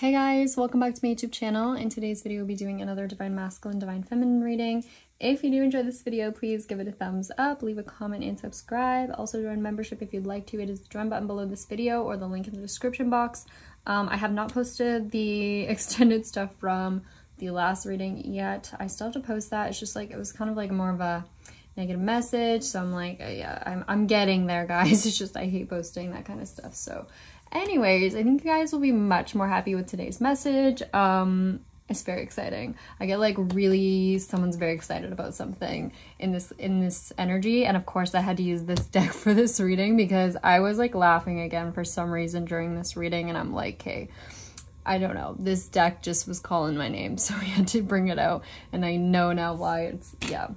Hey guys, welcome back to my YouTube channel. In today's video, we'll be doing another Divine Masculine, Divine Feminine reading. If you do enjoy this video, please give it a thumbs up, leave a comment, and subscribe. Also join membership if you'd like to. It is the join button below this video or the link in the description box. I have not posted the extended stuff from the last reading yet. I still have to post that. It's just like, it was kind of like more of a negative message. So I'm like, yeah, I'm getting there, guys. It's just, I hate posting that kind of stuff. So anyways, I think you guys will be much more happy with today's message. It's very exciting. I get like really, someone's very excited about something in this energy. And of course I had to use this deck for this reading because I was like laughing again for some reason during this reading. And I'm like, hey, I don't know. This deck just was calling my name. So we had to bring it out. And I know now why it's, yeah.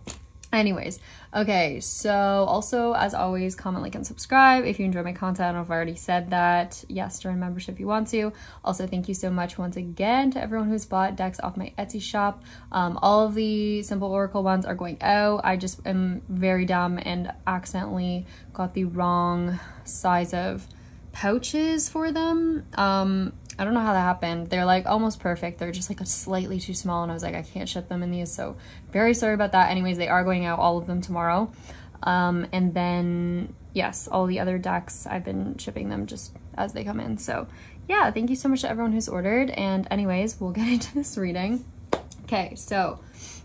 Anyways, okay, so also, as always, comment, like, and subscribe if you enjoy my content. I don't know if I already said that. Yes, join membership if you want to. Also, thank you so much once again to everyone who's bought decks off my Etsy shop. All of the Simple Oracle ones are going out. I just am very dumb and accidentally got the wrong size of pouches for them. I don't know how that happened. They're like almost perfect. They're just like a slightly too small, and I was like, I can't ship them in these, so very sorry about that. Anyways, they are going out, all of them, tomorrow. And then, yes, all the other decks, I've been shipping them just as they come in. So yeah, thank you so much to everyone who's ordered. And anyways, we'll get into this reading. Okay, so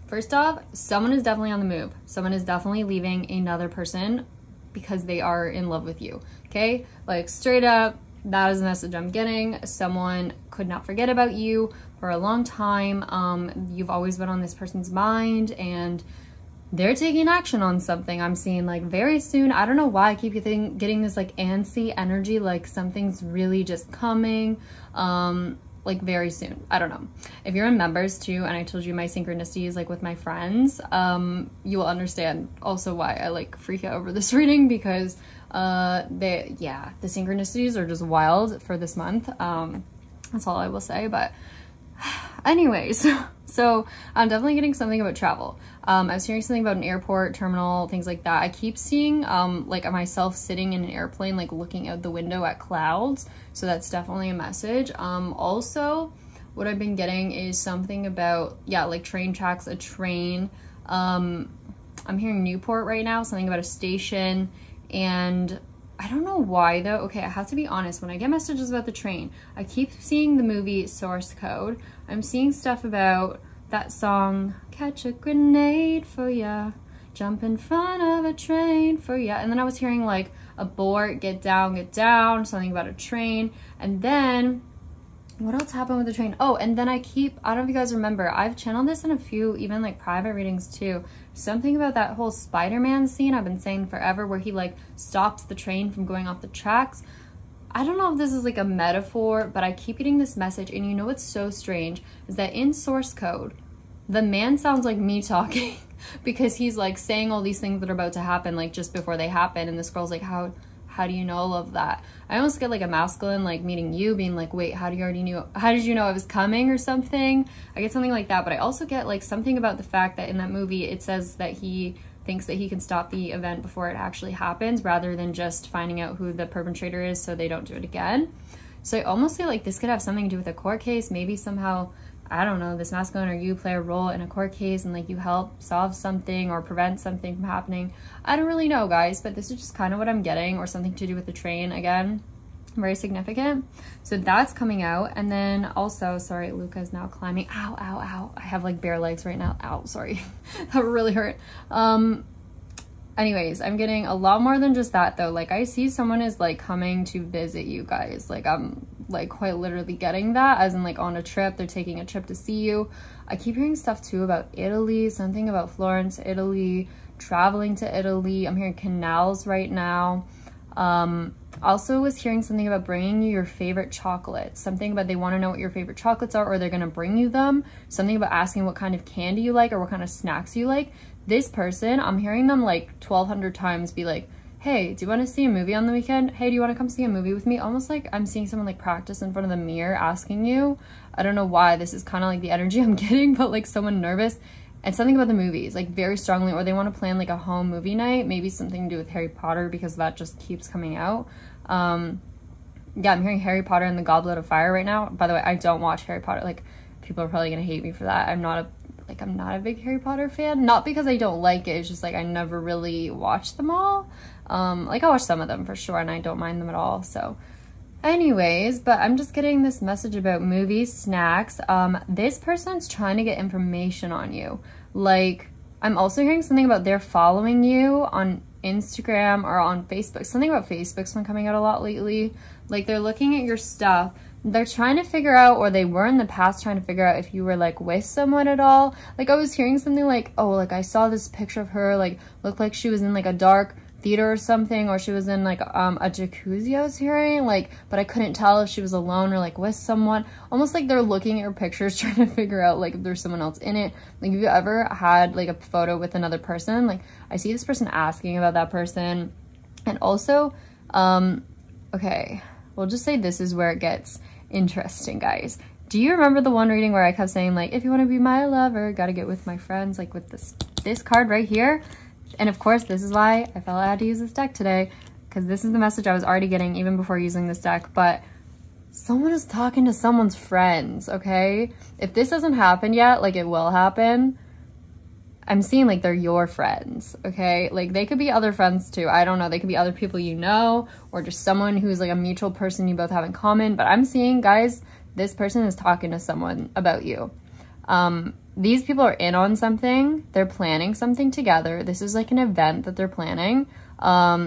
first off, someone is definitely on the move. Someone is definitely leaving another person because they are in love with you, okay? Like, straight up, that is the message I'm getting. Someone could not forget about you for a long time. You've always been on this person's mind, and they're taking action on something. I'm seeing like very soon. I don't know why I keep getting this like antsy energy, like something's really just coming, like very soon. I don't know. If you're in members too, and I told you my synchronicities like with my friends, you will understand also why I like freak out over this reading, because the synchronicities are just wild for this month. That's all I will say, but anyways, so I'm definitely getting something about travel. I was hearing something about an airport, terminal, things like that. I keep seeing like myself sitting in an airplane, like looking out the window at clouds, so that's definitely a message. Also, what I've been getting is something about, yeah, like train tracks, a train. I'm hearing Newport right now, something about a station. And I don't know why though. Okay, I have to be honest, when I get messages about the train, I keep seeing the movie Source Code. I'm seeing stuff about that song, Catch a Grenade for ya, jump in front of a train for ya. And then I was hearing like abort, get down, something about a train. And then what else happened with the train? Oh, and then I don't know if you guys remember, I've channeled this in a few, even like private readings too. Something about that whole Spider-Man scene I've been saying forever, where he like stops the train from going off the tracks. I don't know if this is like a metaphor, but I keep getting this message. And you know what's so strange is that in Source Code, the man sounds like me talking because he's like saying all these things that are about to happen, like just before they happen. And this girl's like, How do you know all of that? I almost get like a masculine, like meeting you, being like, wait, how did you know I was coming or something? I get something like that, but I also get like something about the fact that in that movie, it says that he thinks that he can stop the event before it actually happens, rather than just finding out who the perpetrator is so they don't do it again. So I almost feel like this could have something to do with a court case. Maybe somehow, I don't know, this masculine or you play a role in a court case and like you help solve something or prevent something from happening. I don't really know, guys, but this is just kind of what I'm getting, or something to do with the train again. Very significant. So that's coming out. And then also, sorry, Luca's now climbing. Ow, ow, ow. I have like bare legs right now. Ow, sorry. That really hurt. Anyways, I'm getting a lot more than just that though. Like I see someone is like coming to visit you guys. Like I'm like quite literally getting that, as in like on a trip, they're taking a trip to see you. I keep hearing stuff too about Italy, something about Florence, Italy, traveling to Italy. I'm hearing canals right now. Also was hearing something about bringing you your favorite chocolates, something about they want to know what your favorite chocolates are, or they're going to bring you them, something about asking what kind of candy you like or what kind of snacks you like. This person, I'm hearing them like 1,200 times be like, hey, do you want to see a movie on the weekend? Hey, do you want to come see a movie with me? Almost like I'm seeing someone like practice in front of the mirror asking you. I don't know why this is kind of like the energy I'm getting, but like someone nervous. And something about the movies, like very strongly, or they want to plan like a home movie night, maybe something to do with Harry Potter because that just keeps coming out. yeah, I'm hearing Harry Potter and the Goblet of Fire right now. By the way, I don't watch Harry Potter. Like, people are probably gonna hate me for that. I'm not a big Harry Potter fan. Not because I don't like it. It's just like I never really watched them all. Like I watched some of them for sure, and I don't mind them at all. So anyways, but I'm just getting this message about movies, snacks. This person's trying to get information on you. Like, I'm also hearing something about they're following you on Instagram or on Facebook. Something about Facebook's been coming out a lot lately. Like, they're looking at your stuff. They're trying to figure out, or they were in the past trying to figure out, if you were like with someone at all. Like, I was hearing something like, oh, like I saw this picture of her, like looked like she was in like a dark theater or something, or she was in like a jacuzzi, I was hearing, like, but I couldn't tell if she was alone or like with someone. Almost like they're looking at your pictures trying to figure out like if there's someone else in it. Like, have you ever had like a photo with another person? Like, I see this person asking about that person. And also, okay, we'll just say this is where it gets interesting, guys. Do you remember the one reading where I kept saying like, if you want to be my lover, gotta get with my friends, like with this card right here? And of course, this is why I felt I had to use this deck today, because this is the message I was already getting even before using this deck. But someone is talking to someone's friends, okay? If this hasn't happened yet, like, it will happen. I'm seeing like they're your friends, okay? Like, they could be other friends too. I don't know. They could be other people you know, or just someone who's like a mutual person you both have in common. But I'm seeing, guys, this person is talking to someone about you. These people are in on something. They're planning something together. This is like an event that they're planning. And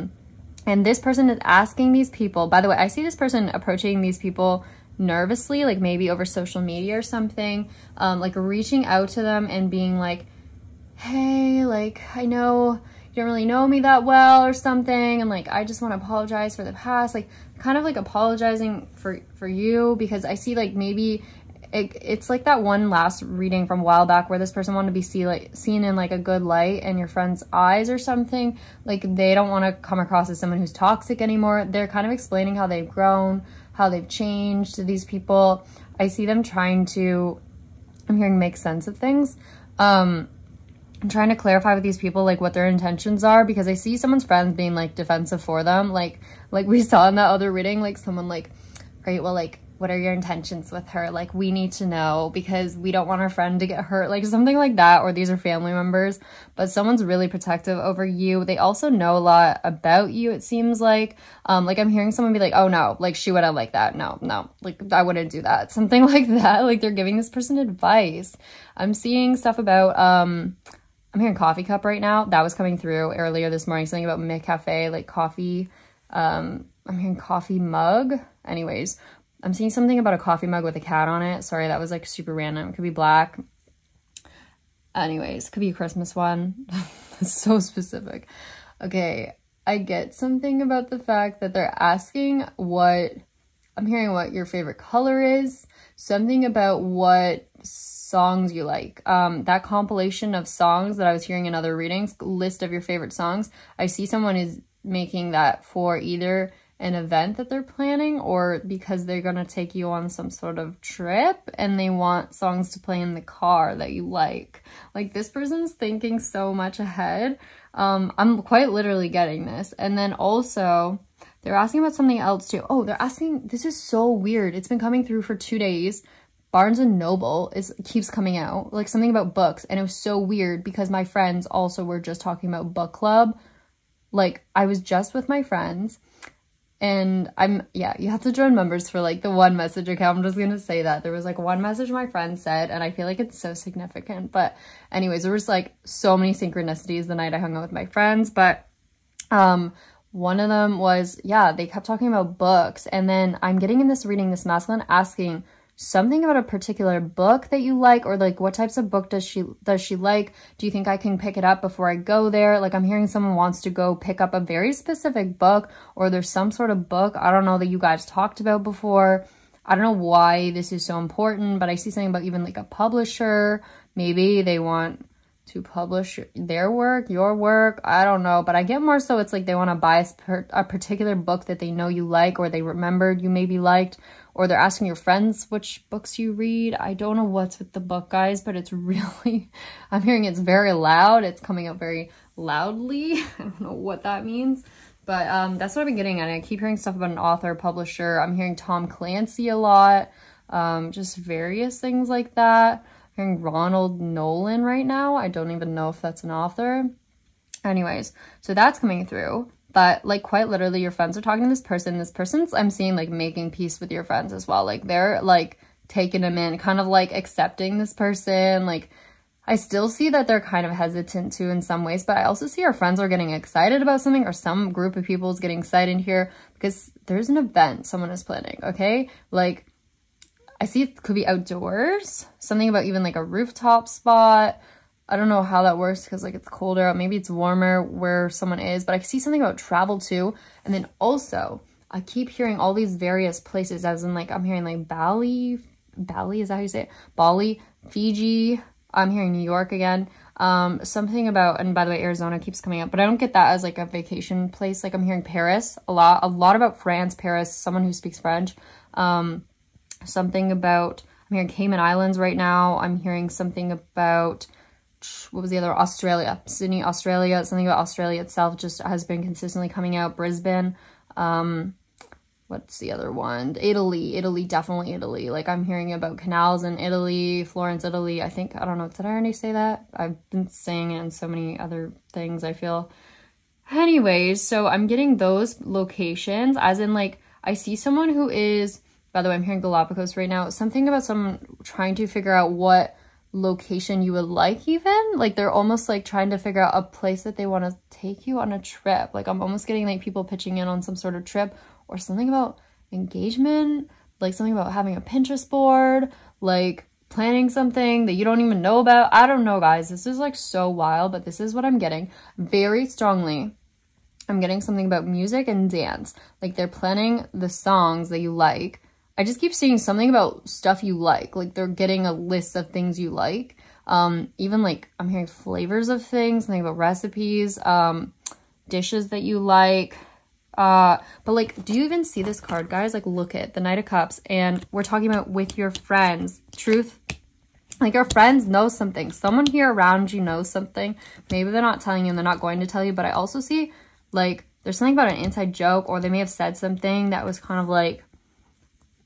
this person is asking these people, by the way, I see this person approaching these people nervously, like maybe over social media or something, like reaching out to them and being like, hey, like, I know you don't really know me that well or something, and like, I just want to apologize for the past, like kind of like apologizing for you, because I see like maybe it's like that one last reading from a while back where this person wanted to be seen in like a good light in your friend's eyes or something. Like, they don't want to come across as someone who's toxic anymore. They're kind of explaining how they've grown, how they've changed to these people. I see them trying to, I'm hearing, make sense of things. I'm trying to clarify with these people like what their intentions are, because I see someone's friends being like defensive for them, like we saw in that other reading, like someone like, great, well, like, what are your intentions with her? Like, we need to know because we don't want our friend to get hurt, like something like that, or these are family members. But someone's really protective over you. They also know a lot about you, it seems like. Like, I'm hearing someone be like, oh no, like, she wouldn't like that. No, like, I wouldn't do that. Something like that. Like, they're giving this person advice. I'm seeing stuff about, I'm hearing coffee cup right now. That was coming through earlier this morning. Something about McCafe, like coffee. I'm hearing coffee mug. Anyways, I'm seeing something about a coffee mug with a cat on it. Sorry, that was like super random. It could be black. Anyways, could be a Christmas one. That's so specific. Okay, I get something about the fact that they're asking what, I'm hearing what your favorite color is. Something about what songs you like. That compilation of songs that I was hearing in other readings, list of your favorite songs, I see someone is making that for either an event that they're planning, or because they're gonna take you on some sort of trip and they want songs to play in the car that you like. Like, this person's thinking so much ahead. I'm quite literally getting this. And then also, they're asking about something else too. Oh, they're asking, this is so weird. It's been coming through for 2 days. Barnes and Noble keeps coming out, like something about books. And it was so weird because my friends also were just talking about book club. Like, I was just with my friends, and yeah, you have to join members for like the one message account. I'm just going to say that there was like one message my friend said, and I feel like it's so significant. But anyways, there was like so many synchronicities the night I hung out with my friends. But one of them was, yeah, they kept talking about books. And then I'm getting in this reading, this masculine asking something about a particular book that you like, or like what types of book does she like? Do you think I can pick it up before I go there? Like, I'm hearing someone wants to go pick up a very specific book, or there's some sort of book, I don't know, that you guys talked about before. I don't know why this is so important, but I see something about even like a publisher. Maybe they want to publish their work, your work, I don't know. But I get more so it's like they want to buy a particular book that they know you like, or they remembered you maybe liked, or they're asking your friends which books you read. I don't know what's with the book, guys, but it's really, I'm hearing it's very loud. It's coming out very loudly. I don't know what that means. But that's what I've been getting at. I keep hearing stuff about an author, publisher. I'm hearing Tom Clancy a lot. Just various things like that. I'm hearing Ronald Nolan right now. I don't even know if that's an author. Anyways, so that's coming through. But like quite literally your friends are talking to this person. This person's, I'm seeing like making peace with your friends as well. Like they're like taking them in, kind of like accepting this person. Like I still see that they're kind of hesitant to in some ways, but I also see our friends are getting excited about something, or some group of people is getting excited here because there's an event someone is planning, okay? Like I see it could be outdoors, something about even like a rooftop spot. I don't know how that works because like it's colder out, maybe it's warmer where someone is, but I see something about travel too. And then also I keep hearing all these various places, as in like I'm hearing like Bali, is that how you say it? Bali, Fiji, I'm hearing New York again, something about, and by the way, Arizona keeps coming up, but I don't get that as like a vacation place. Like I'm hearing Paris a lot about France, Paris, someone who speaks French, something about, I'm hearing Cayman Islands right now. I'm hearing something about, what was the other, Australia, Sydney, Australia, something about Australia itself just has been consistently coming out, Brisbane, what's the other one? Italy, definitely Italy. Like I'm hearing about canals in Italy, Florence, Italy. I think, I don't know, did I already say that? I've been saying it in so many other things, I feel. Anyways, so I'm getting those locations, as in like, I see someone who is, by the way, I'm hearing Galapagos right now, something about someone trying to figure out what location you would like even. Like they're almost like trying to figure out a place that they want to take you on a trip. Like I'm almost getting like people pitching in on some sort of trip, or something about engagement, like something about having a Pinterest board, like planning something that you don't even know about. I don't know, guys. This is like so wild, but this is what I'm getting very strongly. I'm getting something about music and dance. Like they're planning the songs that you like. I just keep seeing something about stuff you like. Like they're getting a list of things you like. Even like I'm hearing flavors of things, something about recipes, dishes that you like. But like, do you even see this card, guys? Like, look at the Knight of Cups, and we're talking about with your friends. Truth, like our friends know something. Someone here around you knows something. Maybe they're not telling you and they're not going to tell you, but I also see like there's something about an inside joke, or they may have said something that was kind of like,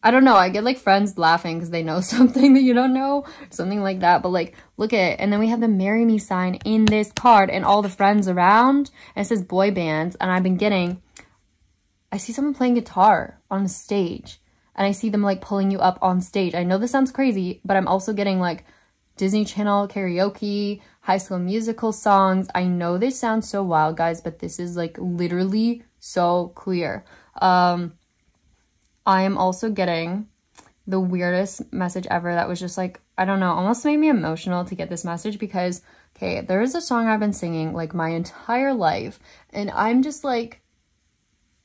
I don't know. I get like friends laughing because they know something that you don't know, something like that. But like, look at it. And then we have the marry me sign in this card and all the friends around, and it says boy bands. And I've been getting, I see someone playing guitar on stage, and I see them like pulling you up on stage. I know this sounds crazy, but I'm also getting like Disney Channel karaoke, High School Musical songs. I know this sounds so wild, guys, but this is like literally so clear. I am also getting the weirdest message ever that was just like, I don't know, almost made me emotional to get this message because, okay, there is a song I've been singing like my entire life, and I'm just like,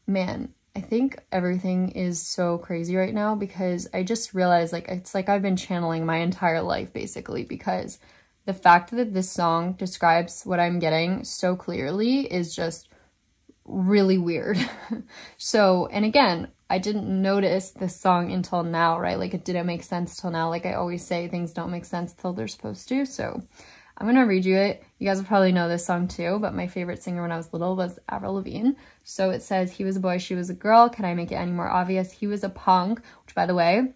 man, I think everything is so crazy right now because I just realized like it's like I've been channeling my entire life basically, because the fact that this song describes what I'm getting so clearly is just really weird. So, and again, I didn't notice this song until now, right? Like it didn't make sense till now. Like I always say, things don't make sense till they're supposed to. So I'm gonna read you it. You guys will probably know this song too, but my favorite singer when I was little was Avril Lavigne. So it says, he was a boy, she was a girl. Can I make it any more obvious? He was a punk, which by the way,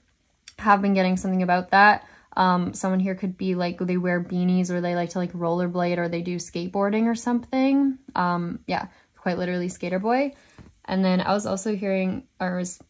have been getting something about that. Someone here could be like, they wear beanies, or they like to like rollerblade, or they do skateboarding or something. Yeah, quite literally Skater Boy. And then I was also hearing, the rest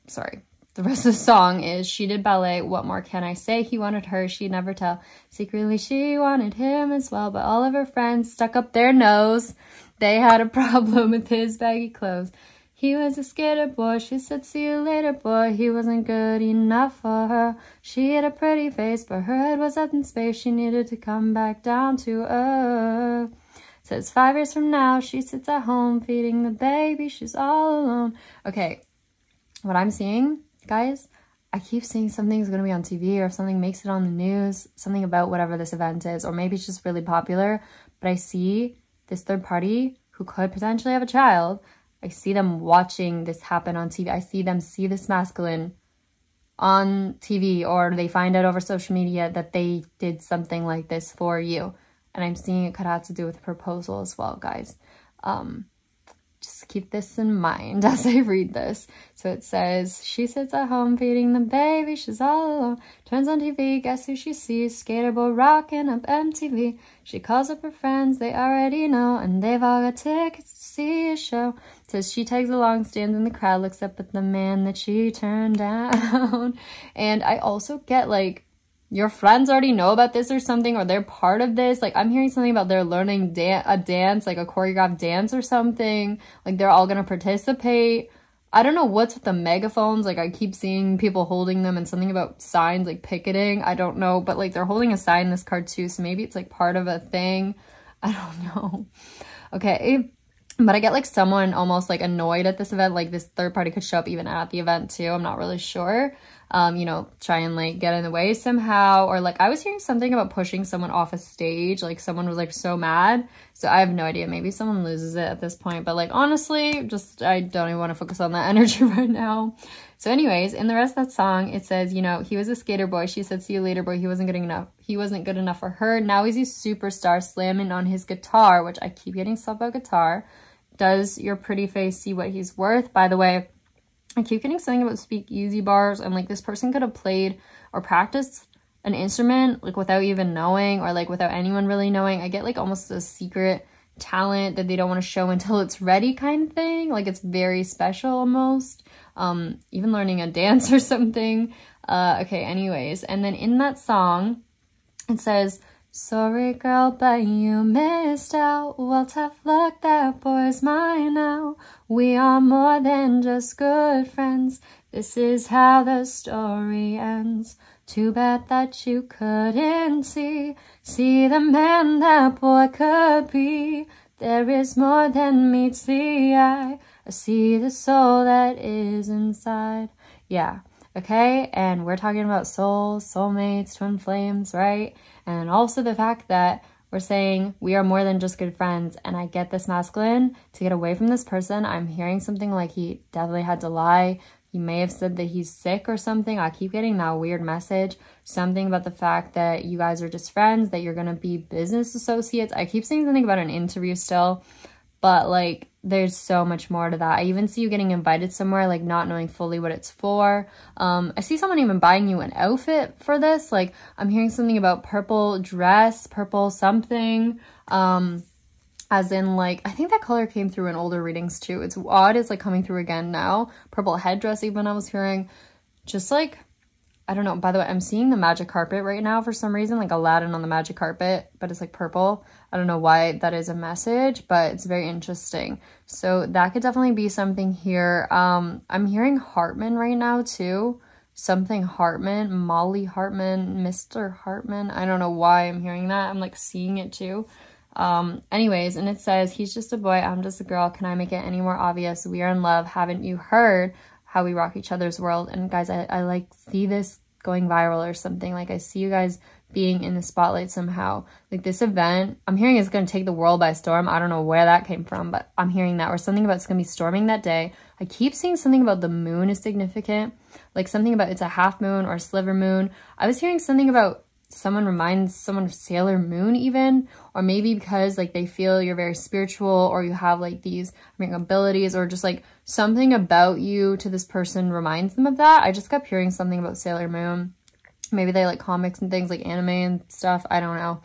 of the song is, she did ballet, what more can I say? He wanted her, she'd never tell. Secretly, she wanted him as well, but all of her friends stuck up their nose. They had a problem with his baggy clothes. He was a skater boy, she said, see you later, boy. He wasn't good enough for her. She had a pretty face, but her head was up in space. She needed to come back down to earth. Says 5 years from now, she sits at home feeding the baby. She's all alone. Okay, what I'm seeing, guys, I keep seeing something's gonna be on TV, or if something makes it on the news, something about whatever this event is, or maybe it's just really popular, but I see this third party who could potentially have a child. I see them watching this happen on TV. I see them see this masculine on TV, or they find out over social media that they did something like this for you. And I'm seeing it could have to do with a proposal as well, guys. Just keep this in mind as I read this. So it says, she sits at home feeding the baby, she's all alone. Turns on TV, guess who she sees? Skater Boy rocking up MTV. She calls up her friends, they already know, and they've all got tickets to see a show. Says she tags along, stands in the crowd, looks up at the man that she turned down. And I also get like, your friends already know about this or something, or they're part of this. Like, I'm hearing something about they're learning a dance, like a choreographed dance or something. Like, they're all gonna participate. I don't know what's with the megaphones. Like, I keep seeing people holding them and something about signs, like picketing. I don't know, but like, they're holding a sign in this card too, so maybe it's like part of a thing. I don't know. Okay, but I get like someone almost like annoyed at this event. Like, this third party could show up even at the event too. I'm not really sure. You know, try and like get in the way somehow, or like I was hearing something about pushing someone off a stage, like someone was like so mad. So I have no idea, maybe someone loses it at this point, but like honestly, just I don't even want to focus on that energy right now. So anyways, in the rest of that song, it says, you know, he was a skater boy, she said see you later boy, he wasn't good enough for her, now he's a superstar slamming on his guitar, which I keep getting stuff about guitar. Does your pretty face see what he's worth? By the way, I keep getting something about speakeasy bars. I'm like, this person could have played or practiced an instrument like without even knowing, or like without anyone really knowing. I get like almost a secret talent that they don't want to show until it's ready kind of thing. Like, it's very special almost. Even learning a dance or something. Okay, anyways. And then in that song, it says, sorry girl, but you missed out. Well, tough luck, that boy's mine now. We are more than just good friends. This is how the story ends. Too bad that you couldn't see the man that boy could be. There is more than meets the eye. I see the soul that is inside. Yeah. Okay, and we're talking about souls, soulmates, twin flames, right? And also the fact that we're saying we are more than just good friends, and I get this masculine to get away from this person. I'm hearing something like he definitely had to lie. He may have said that he's sick or something. I keep getting that weird message. Something about the fact that you guys are just friends, that you're gonna be business associates. I keep seeing something about an interview still, but like, there's so much more to that. I even see you getting invited somewhere, like not knowing fully what it's for. I see someone even buying you an outfit for this. Like, I'm hearing something about purple dress, purple something. As in like, I think that color came through in older readings too. It's odd, it's like coming through again now. Purple headdress even I was hearing. Just like, I don't know. By the way, I'm seeing the magic carpet right now for some reason, like Aladdin on the magic carpet, but it's like purple. I don't know why that is a message, but it's very interesting. So that could definitely be something here. I'm hearing Hartman right now too. Something Hartman, Molly Hartman, Mr. Hartman. I don't know why I'm hearing that. I'm like seeing it too. Anyways, and it says, he's just a boy, I'm just a girl. Can I make it any more obvious? We are in love. Haven't you heard how we rock each other's world? And guys, I like see this going viral or something. Like, I see you guys being in the spotlight somehow. Like, this event, I'm hearing it's going to take the world by storm. I don't know where that came from, but I'm hearing that, or something about it's going to be storming that day. I keep seeing something about the moon is significant, like something about it's a half moon or a sliver moon. I was hearing something about someone reminds someone of Sailor Moon even, or maybe because like they feel you're very spiritual, or you have like these abilities, or just like something about you to this person reminds them of that. I just kept hearing something about Sailor Moon. Maybe they like comics and things, like anime and stuff. I don't know.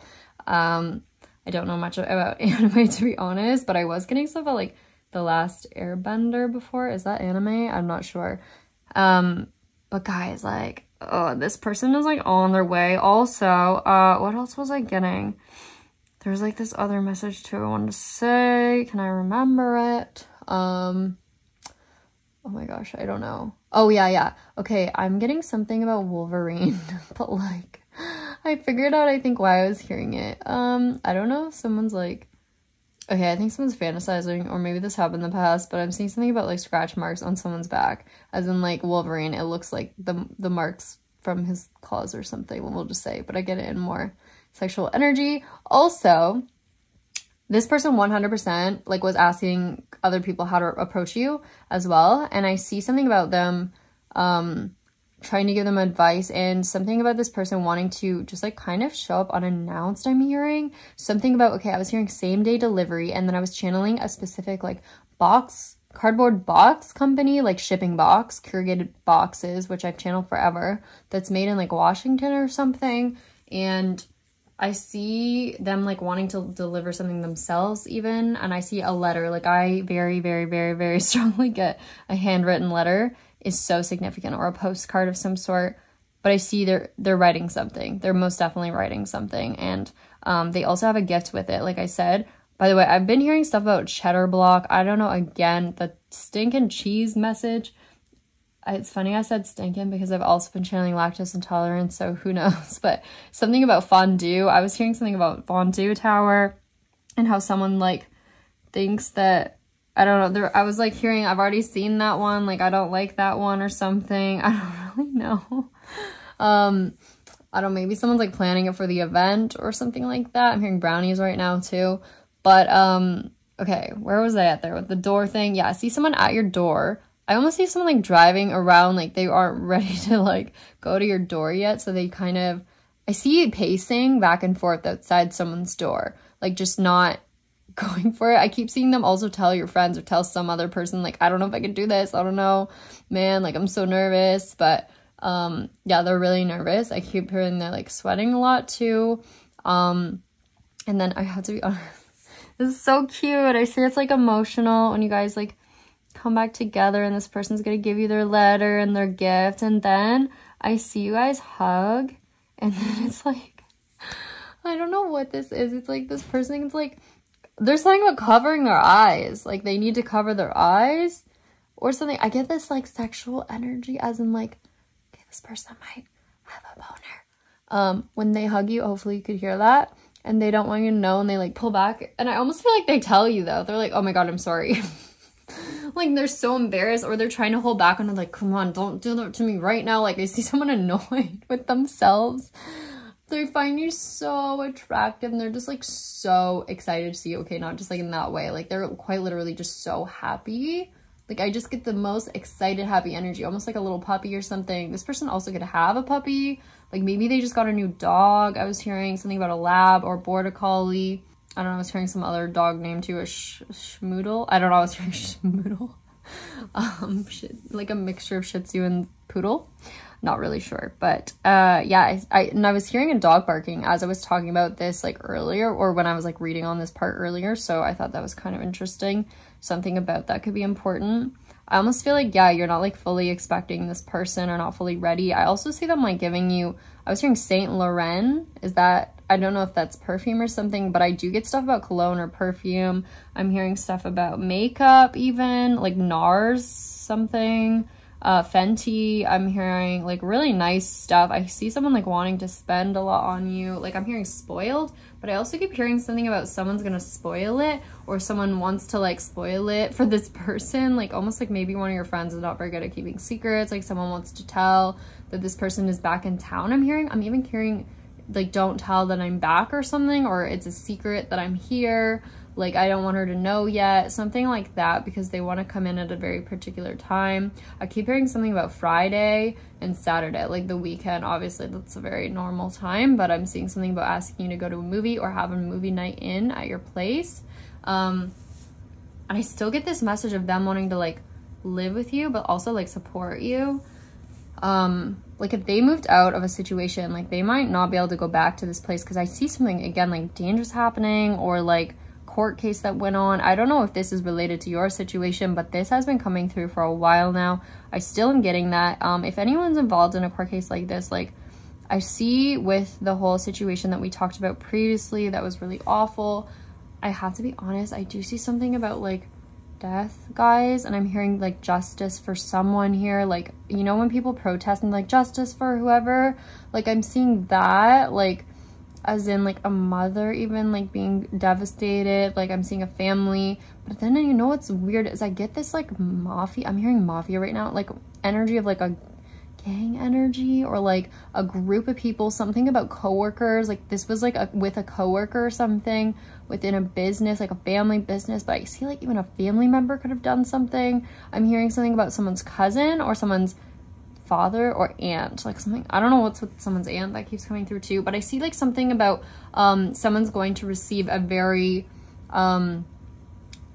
I don't know much about anime, to be honest, but I was getting stuff about like The Last Airbender before. Is that anime? I'm not sure. But guys, like, oh, this person is like on their way. Also, what else was I getting? There's like this other message too I wanted to say. Can I remember it? Oh my gosh, I don't know. Oh yeah. Okay, I'm getting something about Wolverine, but like, I figured out I think why I was hearing it. I don't know if someone's like, okay, I think someone's fantasizing, or maybe this happened in the past, but I'm seeing something about like scratch marks on someone's back, as in like Wolverine, it looks like the marks from his claws or something, we'll just say, but I get it in more sexual energy. Also, this person 100% like was asking other people how to approach you as well, and I see something about them trying to give them advice, and something about this person wanting to just like kind of show up unannounced. I'm hearing something about, okay, I was hearing same day delivery, and then I was channeling a specific like cardboard box company, like shipping box, corrugated boxes, which I've channeled forever, that's made in like Washington or something. And I see them like wanting to deliver something themselves even, and I see a letter, like I very, very, very, very strongly get a handwritten letter is so significant, or a postcard of some sort. But I see they're writing something. They're most definitely writing something. And they also have a gift with it, like I said. By the way, I've been hearing stuff about cheddar block. I don't know, again, the stinking cheese message. It's funny I said stinking because I've also been channeling lactose intolerance, so who knows. But something about fondue. I was hearing something about fondue tower and how someone like thinks that, I don't know, I was like hearing, I've already seen that one, like I don't like that one or something. I don't really know. I don't know, maybe someone's like planning it for the event or something like that. I'm hearing brownies right now too. But, okay, where was I at there with the door thing? Yeah, I see someone at your door. I almost see someone like driving around, like they aren't ready to like go to your door yet. So they kind of, I see pacing back and forth outside someone's door, like just not going for it. I keep seeing them also tell your friends or tell some other person, like, I don't know if I can do this. I don't know, man, like I'm so nervous. But yeah, they're really nervous. I keep hearing they're like sweating a lot too. And then I have to be honest. This is so cute. I see it's like emotional when you guys like come back together and this person's gonna give you their letter and their gift, and then I see you guys hug, and then it's like, I don't know what this is. It's like this person, it's like there's something about covering their eyes, like they need to cover their eyes or something. I get this like sexual energy, as in like, okay, this person might have a boner when they hug you. Hopefully you could hear that. And they don't want you to know, and they like pull back. And I almost feel like they tell you though. They're like, oh my God, I'm sorry. Like they're so embarrassed, or they're trying to hold back and they're like, come on, don't do that to me right now. Like I see someone annoyed with themselves. They find you so attractive and they're just like so excited to see you. Okay, not just like in that way. Like they're quite literally just so happy. Like I just get the most excited, happy energy, almost like a little puppy or something. This person also could have a puppy. Like maybe they just got a new dog. I was hearing something about a lab or border collie. I don't know, I was hearing some other dog name too, a schmoodle. I don't know, I was hearing schmoodle. Like a mixture of shih tzu and poodle. Not really sure, but yeah, I was hearing a dog barking as I was talking about this like earlier, or when I was like reading on this part earlier. So I thought that was kind of interesting. Something about that could be important. I almost feel like, yeah, you're not like fully expecting this person or not fully ready. I also see them like giving you, I was hearing Saint Laurent. Is that, I don't know if that's perfume or something, but I do get stuff about cologne or perfume. I'm hearing stuff about makeup even, like NARS something. Fenty. I'm hearing like really nice stuff. I see someone like wanting to spend a lot on you. Like I'm hearing spoiled, but I also keep hearing something about someone's gonna spoil it, or someone wants to like spoil it for this person. Like almost like maybe one of your friends is not very good at keeping secrets. Like someone wants to tell that this person is back in town. I'm even hearing like, don't tell that I'm back or something, or it's a secret that I'm here. Like, I don't want her to know yet, something like that, because they want to come in at a very particular time. I keep hearing something about Friday and Saturday, like the weekend. Obviously, that's a very normal time, but I'm seeing something about asking you to go to a movie or have a movie night in at your place. And I still get this message of them wanting to, like, live with you, but also, like, support you. Like if they moved out of a situation, like, they might not be able to go back to this place, because I see something, again, like, dangerous happening, or, like, court case that went on. I don't know if this is related to your situation, but this has been coming through for a while now. I still am getting that. If anyone's involved in a court case like this, like, I see with the whole situation that we talked about previously, that was really awful. I have to be honest, I do see something about, like, death, guys, and I'm hearing, like, justice for someone here. Like, you know, when people protest and, like, justice for whoever, like, I'm seeing that, like, as in, like, a mother even, like, being devastated. Like, I'm seeing a family. But then, you know what's weird is I get this, like, mafia, I'm hearing mafia right now, like, energy of, like, a gang energy, or, like, a group of people, something about coworkers. Like, this was, like, with a coworker or something within a business, like a family business. But I see, like, even a family member could have done something. I'm hearing something about someone's cousin or someone's father or aunt, like something, I don't know what's with someone's aunt, that keeps coming through too. But I see like something about someone's going to receive a very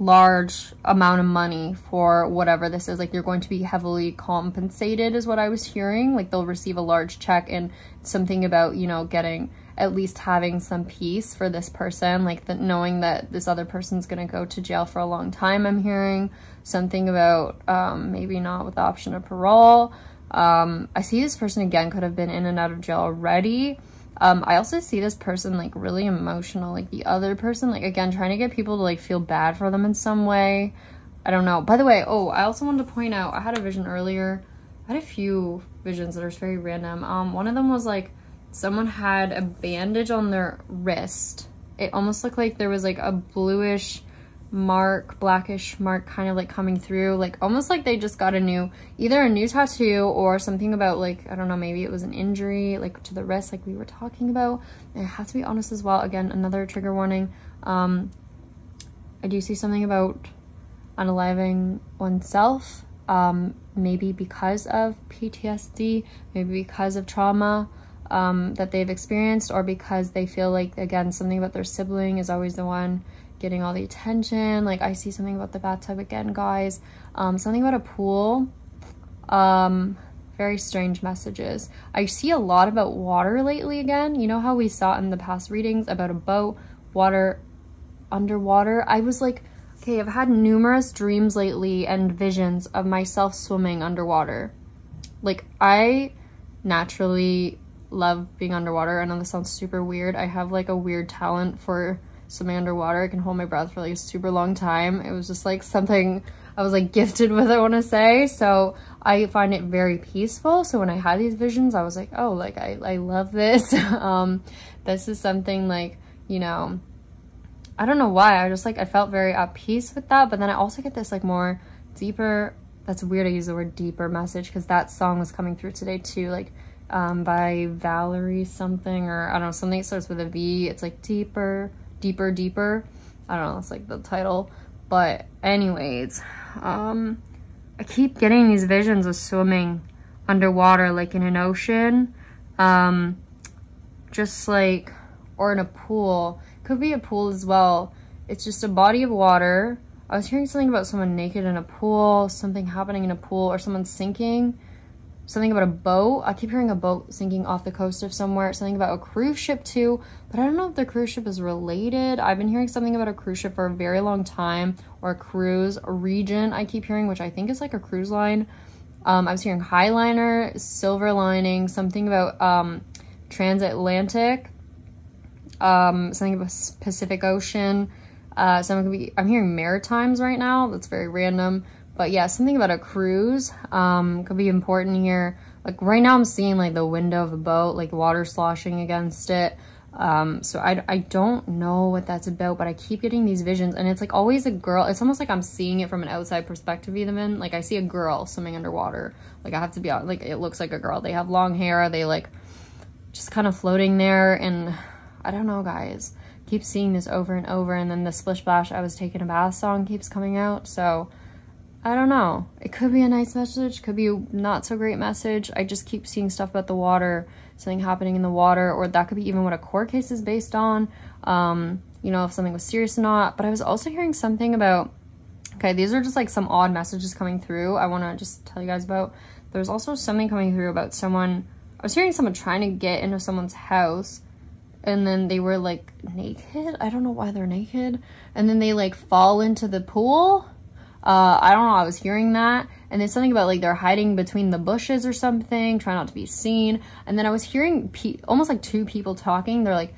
large amount of money for whatever this is. Like, you're going to be heavily compensated is what I was hearing. Like, they'll receive a large check and something about, you know, getting at least having some peace for this person, like the knowing that this other person's gonna go to jail for a long time. I'm hearing something about maybe not with the option of parole. I see this person again could have been in and out of jail already. I also see this person like really emotional, like the other person, like again trying to get people to like feel bad for them in some way. I don't know. By the way, oh, I also wanted to point out, I had a vision earlier. I had a few visions that are very random. One of them was like someone had a bandage on their wrist. It almost looked like there was like a bluish mark, blackish mark kind of like coming through, like almost like they just got a new, either a new tattoo or something about like, I don't know, maybe it was an injury like to the wrist like we were talking about. And I have to be honest as well, again another trigger warning, I do see something about unaliving oneself, maybe because of PTSD, maybe because of trauma that they've experienced, or because they feel like, again, something about their sibling is always the one getting all the attention. Like I see something about the bathtub again, guys, something about a pool, very strange messages. I see a lot about water lately again. You know how we saw in the past readings about a boat, water, underwater. I was like, okay, I've had numerous dreams lately and visions of myself swimming underwater. Like I naturally love being underwater. I know this sounds super weird. I have like a weird talent for swimming underwater. I can hold my breath for like a super long time. It was just like something I was like gifted with, I want to say. So I find it very peaceful. So when I had these visions, I was like, oh, like I love this. This is something like, you know, I don't know why, I just like, I felt very at peace with that. But then I also get this like more deeper, that's weird I use the word deeper, message, because that song was coming through today too, like by Valerie something, or I don't know, something that starts with a V. It's like deeper, deeper, deeper. I don't know, it's like the title. But anyways, I keep getting these visions of swimming underwater, like in an ocean, just like, or in a pool. Could be a pool as well. It's just a body of water. I was hearing something about someone naked in a pool, something happening in a pool, or someone sinking. Something about a boat. I keep hearing a boat sinking off the coast of somewhere. Something about a cruise ship too, but I don't know if the cruise ship is related. I've been hearing something about a cruise ship for a very long time, or a cruise, a region I keep hearing, which I think is like a cruise line. I was hearing highliner, silver lining, something about transatlantic, something about Pacific Ocean. Someone could be, I'm hearing maritimes right now. That's very random. But yeah, something about a cruise could be important here. Like right now I'm seeing like the window of a boat, like water sloshing against it. So I don't know what that's about, but I keep getting these visions, and it's like always a girl. It's almost like I'm seeing it from an outside perspective even. Like I see a girl swimming underwater. Like I have to be honest, like it looks like a girl. They have long hair. They like just kind of floating there, and I don't know, guys. Keep seeing this over and over, and then the Splish Splash I was taking a bath song keeps coming out, so I don't know. It could be a nice message, could be a not so great message. I just keep seeing stuff about the water, something happening in the water, or that could be even what a court case is based on, you know, if something was serious or not. But I was also hearing something about, okay, these are just like some odd messages coming through I want to just tell you guys about. There's also something coming through about someone, I was hearing someone trying to get into someone's house, and then they were like naked. I don't know why they're naked. And then they like fall into the pool. I don't know, I was hearing that. And there's something about like they're hiding between the bushes or something, trying not to be seen. And then I was hearing almost like two people talking. They're like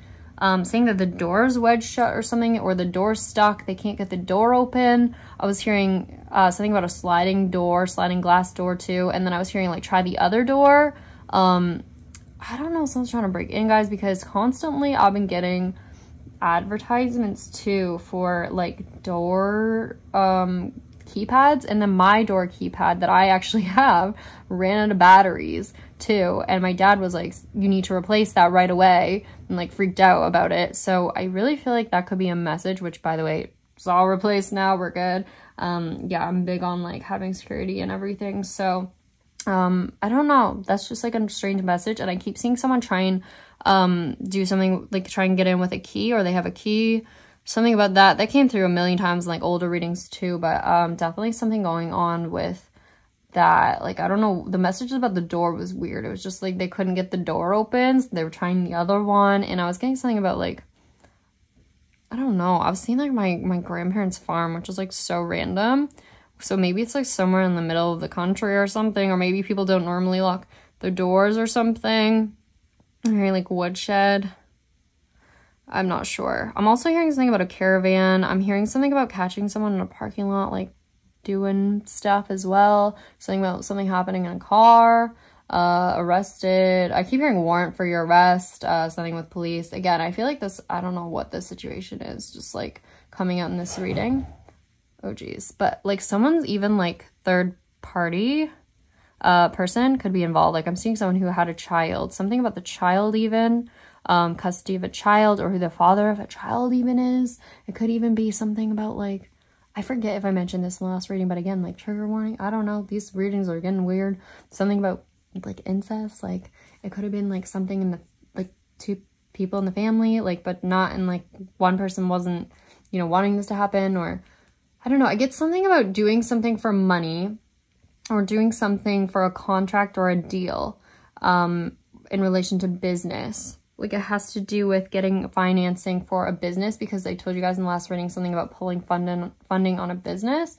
saying that the door's wedged shut or something, or the door's stuck, they can't get the door open. I was hearing something about a sliding door, sliding glass door too. And then I was hearing like try the other door. I don't know, someone's trying to break in, guys, because constantly I've been getting advertisements too for like door keypads, and then my door keypad that I actually have ran out of batteries too, and my dad was like, you need to replace that right away, and like freaked out about it. So I really feel like that could be a message, which by the way, it's all replaced now, we're good. Yeah, I'm big on like having security and everything, so I don't know, that's just like a strange message. And I keep seeing someone try and do something like try and get in with a key, or they have a key. something about that. That came through a million times in like older readings too, but definitely something going on with that. Like, I don't know, the message about the door was weird. It was just like they couldn't get the door open, so they were trying the other one. And I was getting something about like, I don't know, I was seeing like my grandparents' farm, which is like so random. So maybe it's like somewhere in the middle of the country or something, or maybe people don't normally lock their doors or something. I'm hearing like woodshed. I'm not sure. I'm also hearing something about a caravan. I'm hearing something about catching someone in a parking lot, like doing stuff as well. Something about something happening in a car, arrested. I keep hearing warrant for your arrest, something with police. Again, I feel like this, I don't know what this situation is, just like coming out in this reading. Oh geez. But like someone's even like third party person could be involved. Like I'm seeing someone who had a child, something about the child even, custody of a child, or who the father of a child even is. It could even be something about like, I forget if I mentioned this in the last reading, but again, like trigger warning, I don't know, these readings are getting weird. Something about like incest, like it could have been like something in the, like two people in the family, like, but not in like one person wasn't, you know, wanting this to happen, or I don't know. I get something about doing something for money or doing something for a contract or a deal in relation to business. Like it has to do with getting financing for a business, because I told you guys in the last reading something about pulling funding on a business.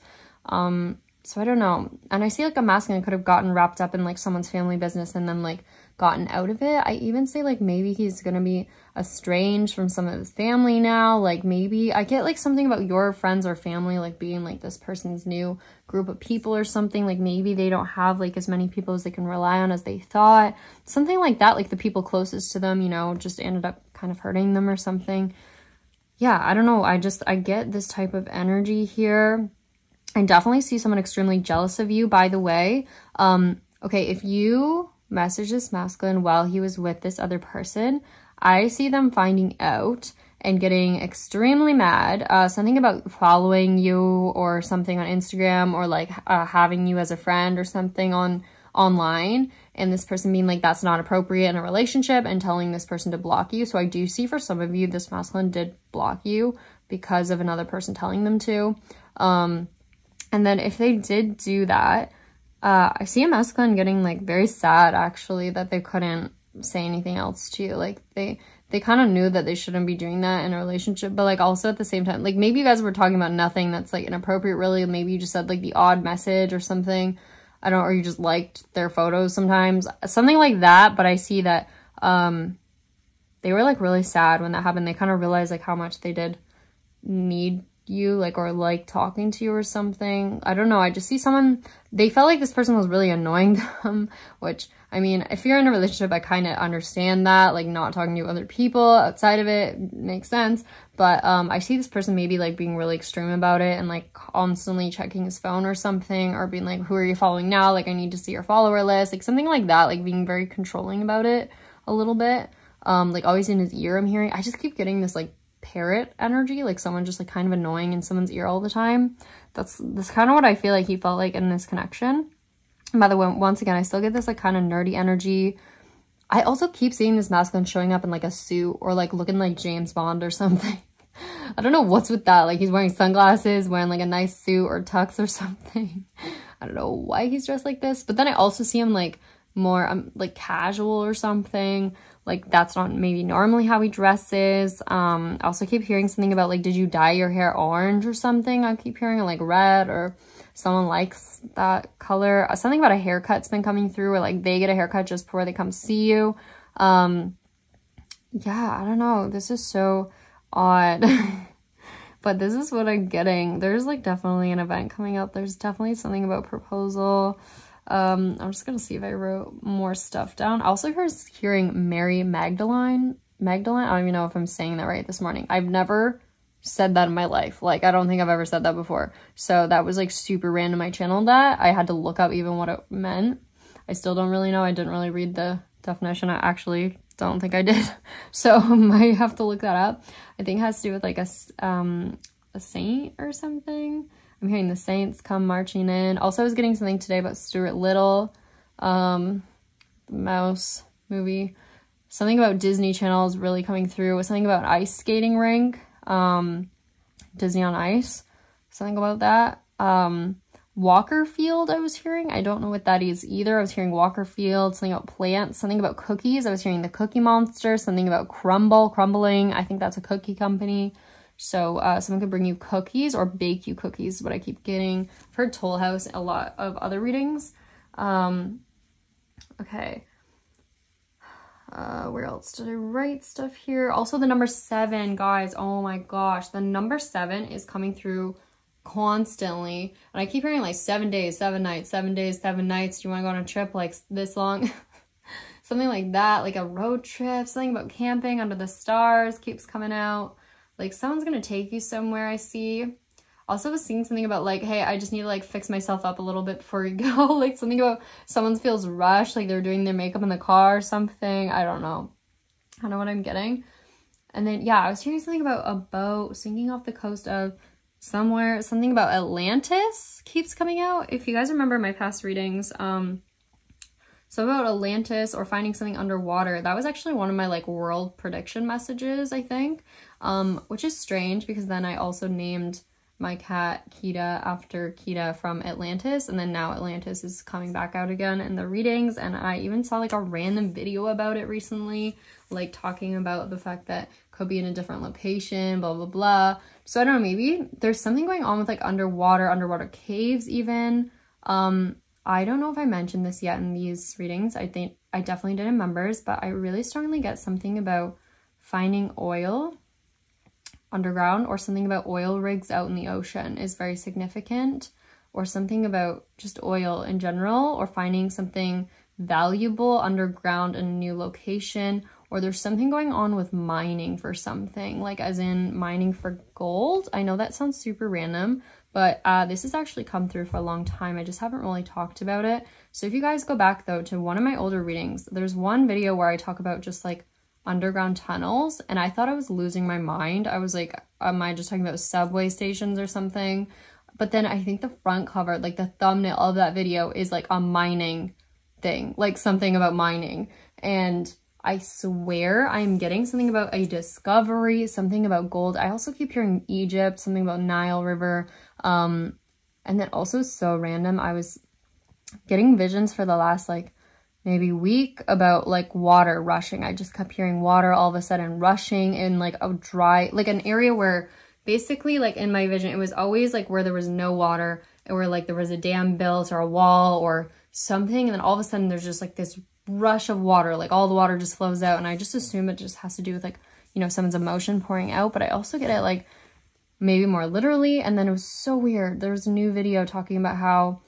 So I don't know. And I see like a mask, and it could have gotten wrapped up in like someone's family business and then like gotten out of it. I even say like maybe he's gonna be estranged from some of his family now. Like maybe I get like something about your friends or family like being like this person's new group of people or something. Like maybe they don't have like as many people as they can rely on as they thought, something like that. Like the people closest to them, you know, just ended up kind of hurting them or something. Yeah, I don't know, I get this type of energy here. I definitely see someone extremely jealous of you, by the way. Okay, if you message this masculine while he was with this other person, I see them finding out and getting extremely mad. Something about following you or something on Instagram, or like having you as a friend or something online, and this person being like, that's not appropriate in a relationship, and telling this person to block you. So I do see for some of you this masculine did block you because of another person telling them to. And then if they did do that, I see a masculine getting like very sad actually that they couldn't say anything else to you. Like they kind of knew that they shouldn't be doing that in a relationship, but like also at the same time, like maybe you guys were talking about nothing that's like inappropriate really. Maybe you just said like the odd message or something, I don't know, or you just liked their photos sometimes, something like that. But I see that they were like really sad when that happened. They kind of realized like how much they did need you, like, or like talking to you or something. I don't know, I just see someone, they felt like this person was really annoying them, which, I mean, if you're in a relationship, I kind of understand that, like not talking to other people outside of it makes sense. But I see this person maybe like being really extreme about it and like constantly checking his phone or something, or being like, who are you following now, like I need to see your follower list, like something like that, like being very controlling about it a little bit. Like always in his ear, I'm hearing, I just keep getting this like parrot energy, like someone just like kind of annoying in someone's ear all the time. That's kind of what I feel like he felt like in this connection. And by the way, once again, I still get this like kind of nerdy energy. I also keep seeing this masculine showing up in like a suit, or like looking like James Bond or something. I don't know what's with that, like he's wearing sunglasses, wearing like a nice suit or tux or something. I don't know why he's dressed like this. But then I also see him like more like casual or something, like that's not maybe normally how he dresses. I also keep hearing something about like, did you dye your hair orange or something? I keep hearing like red, or someone likes that color. Something about a haircut's been coming through, or like they get a haircut just before they come see you. Yeah, I don't know, this is so odd. But this is what I'm getting. There's like definitely an event coming up. There's definitely something about proposal. I'm just gonna see if I wrote more stuff down. I also hearing Mary Magdalene. I don't even know if I'm saying that right this morning. I've never said that in my life. Like, I don't think I've ever said that before. So that was like super random. I channeled that. I had to look up even what it meant. I still don't really know. I didn't really read the definition. I actually don't think I did. So I might have to look that up. I think it has to do with like a saint or something. I'm hearing the saints come marching in. Also, I was getting something today about Stuart Little, the Mouse movie. Something about Disney Channel is really coming through. Something about an ice skating rink. Disney on Ice, something about that. Walker Field, I was hearing. I don't know what that is either. I was hearing Walker Field, something about plants, something about cookies. I was hearing the Cookie Monster, something about crumbling. I think that's a cookie company. So someone could bring you cookies or bake you cookies is what I keep getting. I've heard Toll House, a lot of other readings. Okay. Where else did I write stuff here? Also the number 7, guys. Oh my gosh. The number 7 is coming through constantly. And I keep hearing like 7 days, 7 nights, 7 days, 7 nights. Do you want to go on a trip like this long? Something like that, like a road trip, something about camping under the stars keeps coming out. Like, someone's gonna take you somewhere, I see. Also, I was seeing something about, like, hey, I just need to, like, fix myself up a little bit before you go. Like, something about someone feels rushed, like they're doing their makeup in the car or something. I don't know. I don't know what I'm getting. And then, yeah, I was hearing something about a boat sinking off the coast of somewhere. Something about Atlantis keeps coming out. If you guys remember my past readings, so about Atlantis or finding something underwater. That was actually one of my, like, world prediction messages, I think. Which is strange because then I also named my cat Kida after Kida from Atlantis, and then now Atlantis is coming back out again in the readings, and I even saw like a random video about it recently, like talking about the fact that it could be in a different location, blah blah blah. So I don't know, maybe there's something going on with like underwater caves even. I don't know if I mentioned this yet in these readings. I think I definitely did in members, but I really strongly get something about finding oil underground, or something about oil rigs out in the ocean is very significant, or something about just oil in general, or finding something valuable underground in a new location, or there's something going on with mining for something, like as in mining for gold. I know that sounds super random, but this has actually come through for a long time. I just haven't really talked about it. So if you guys go back though to one of my older readings, there's one video where I talk about just like underground tunnels, and I thought I was losing my mind. I was like, am I just talking about subway stations or something? But then I think the front cover, like the thumbnail of that video, is like a mining thing, like something about mining, and I swear I'm getting something about a discovery, something about gold. I also keep hearing Egypt, something about Nile River, and then also so random, I was getting visions for the last like maybe week about like water rushing. I just kept hearing water all of a sudden rushing in like a dry, like an area where basically like in my vision, it was always like where there was no water, or like there was a dam built or a wall or something. And then all of a sudden there's just like this rush of water, like all the water just flows out. And I just assume it just has to do with like, you know, someone's emotion pouring out, but I also get it like maybe more literally. And then it was so weird. There was a new video talking about how,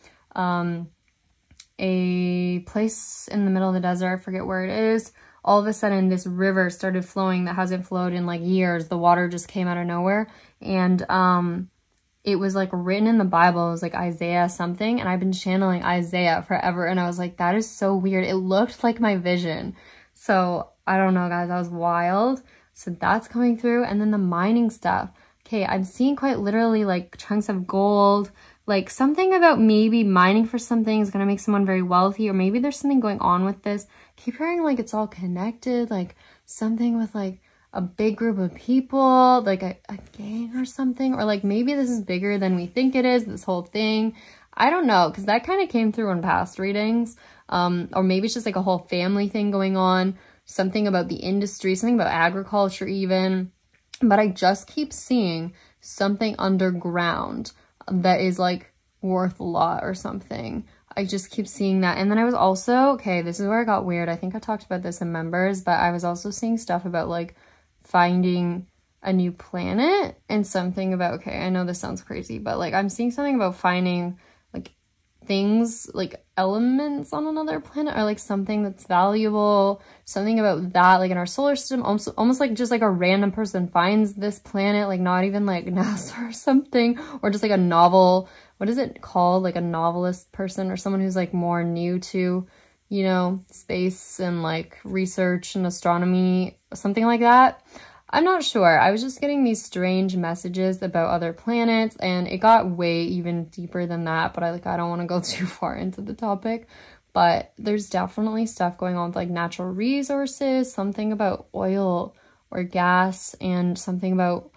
a place in the middle of the desert, I forget where it is, all of a sudden this river started flowing that hasn't flowed in like years. The water just came out of nowhere, and it was like written in the Bible. It was like Isaiah something, and I've been channeling Isaiah forever, and I was like, that is so weird. It looked like my vision. So I don't know, guys, that was wild. So that's coming through. And then the mining stuff, okay, I'm seeing quite literally like chunks of gold. Like something about maybe mining for something is going to make someone very wealthy, or maybe there's something going on with this. I keep hearing like it's all connected, like something with like a big group of people, like a gang or something, or like maybe this is bigger than we think it is, this whole thing. I don't know, because that kind of came through in past readings, or maybe it's just like a whole family thing going on, something about the industry, something about agriculture even. But I just keep seeing something underground that is like worth a lot or something. I just keep seeing that. And then I was also, okay, this is where it got weird. I think I talked about this in members, but I was also seeing stuff about like finding a new planet, and something about, okay, I know this sounds crazy, but like I'm seeing something about finding like things, like elements on another planet, or like something that's valuable, something about that, like in our solar system, almost like just like a random person finds this planet, like not even like NASA or something, or just like a novel, what is it called, like a novelist person, or someone who's like more new to, you know, space and like research and astronomy, something like that. I'm not sure. I was just getting these strange messages about other planets, and it got way even deeper than that, but I don't want to go too far into the topic. But there's definitely stuff going on with like natural resources, something about oil or gas, and something about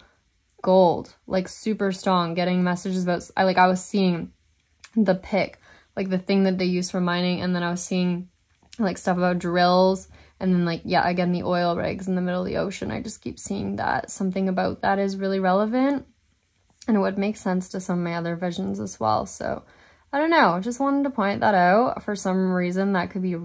gold, like super strong, getting messages about, I was seeing the pick, like the thing that they use for mining, and then I was seeing like stuff about drills, and then like, yeah, again, the oil rigs in the middle of the ocean. I just keep seeing that. Something about that is really relevant, and it would make sense to some of my other visions as well. So I don't know, just wanted to point that out. For some reason that could be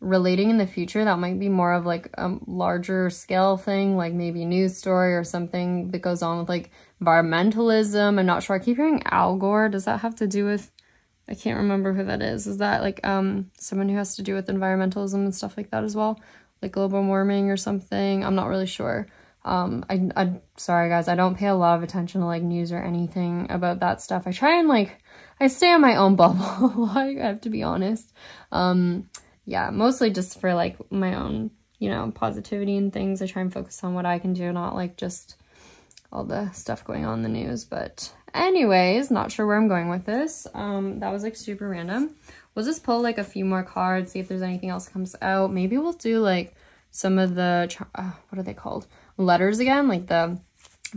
relating in the future. That might be more of like a larger scale thing, like maybe a news story or something that goes on with like environmentalism. I'm not sure. I keep hearing Al Gore. Does that have to do with, I can't remember who that is. Is that like someone who has to do with environmentalism and stuff like that as well? Like global warming or something? I'm not really sure. I'm sorry guys, I don't pay a lot of attention to like news or anything about that stuff. I try and like, I stay in my own bubble, like I have to be honest. Yeah, mostly just for like my own, you know, positivity and things. I try and focus on what I can do, not like just all the stuff going on in the news. But anyways, not sure where I'm going with this. That was like super random. We'll just pull like a few more cards, see if there's anything else comes out. Maybe we'll do like some of the, what are they called? Letters again, like the,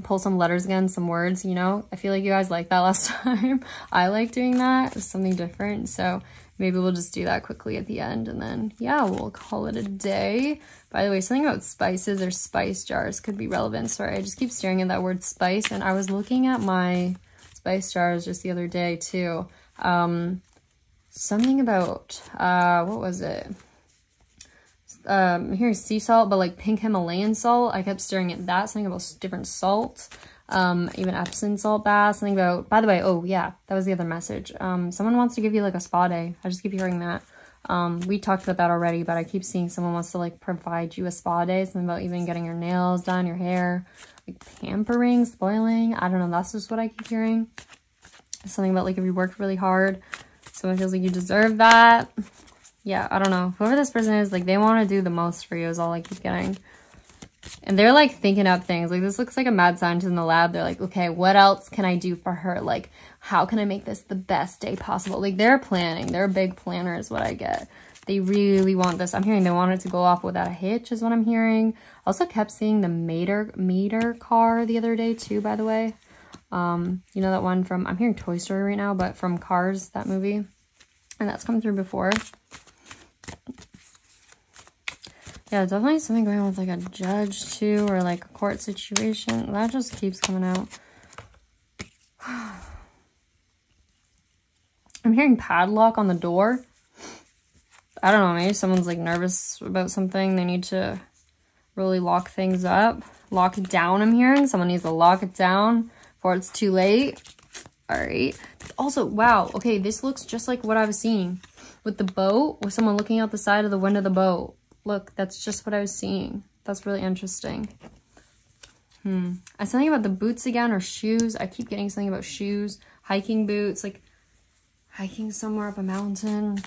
pull some letters again, some words, you know? I feel like you guys liked that last time. I like doing that, it's something different. So maybe we'll just do that quickly at the end, and then yeah, we'll call it a day. By the way, something about spices or spice jars could be relevant. Sorry, I just keep staring at that word spice, and I was looking at my spice jars just the other day too. Something about, what was it? Here's sea salt, but like pink Himalayan salt. I kept staring at that. Something about different salt, even Epsom salt baths. Something about, by the way, oh yeah, that was the other message. Someone wants to give you like a spa day. I just keep hearing that. We talked about that already, but I keep seeing someone wants to like provide you a spa day. Something about even getting your nails done, your hair, like pampering, spoiling. I don't know. That's just what I keep hearing. Something about like if you worked really hard, someone feels like you deserve that. Yeah, I don't know. Whoever this person is, like, they want to do the most for you is all I keep getting. And they're, like, thinking up things. Like, this looks like a mad scientist in the lab. They're like, okay, what else can I do for her? Like, how can I make this the best day possible? Like, they're planning. They're a big planner is what I get. They really want this. I'm hearing they want it to go off without a hitch is what I'm hearing. I also kept seeing the Mater car the other day, too, by the way. You know that one from, I'm hearing Toy Story right now, but from Cars, that movie. And that's come through before. Yeah, definitely something going on with like a judge too, or like a court situation. That just keeps coming out. I'm hearing padlock on the door. I don't know, maybe someone's like nervous about something. They need to really lock things up. Lock it down, I'm hearing. Someone needs to lock it down before it's too late. All right. Also, wow, okay, this looks just like what I was seeing with the boat, with someone looking out the side of the window of the boat. Look, that's just what I was seeing. That's really interesting. I was thinking about the boots again, or shoes. I keep getting something about shoes, hiking boots, like hiking somewhere up a mountain.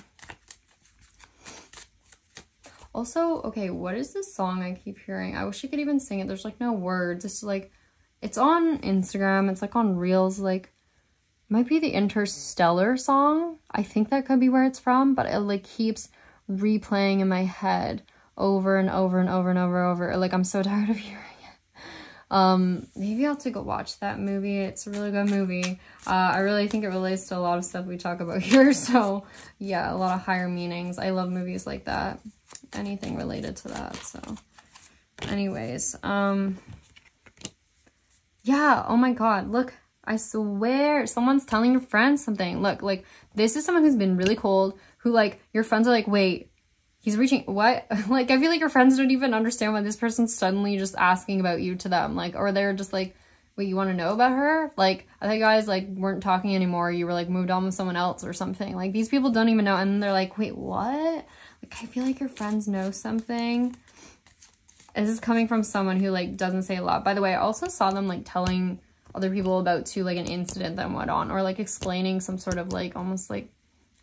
Also, okay, what is this song I keep hearing? I wish I could even sing it. There's like no words. It's like, it's on Instagram. It's like on Reels, like might be the Interstellar song. I think that could be where it's from, but it like keeps replaying in my head over and over and over and over and over. Like I'm so tired of hearing it. Maybe I'll have to go watch that movie. It's a really good movie. I really think it relates to a lot of stuff we talk about here. So yeah, a lot of higher meanings. I love movies like that. Anything related to that. So anyways, yeah, oh my God, look, I swear someone's telling your friend something. Look, like this is someone who's been really cold, who like your friends are like, wait, he's reaching, what? Like I feel like your friends don't even understand why this person's suddenly just asking about you to them, like, or they're just like, wait, you want to know about her? Like I think you guys like weren't talking anymore, you were like moved on with someone else or something. Like these people don't even know, and they're like, wait, what? Like I feel like your friends know something. This is coming from someone who like doesn't say a lot. By the way, I also saw them like telling other people about too, like an incident that went on, or like explaining some sort of like almost like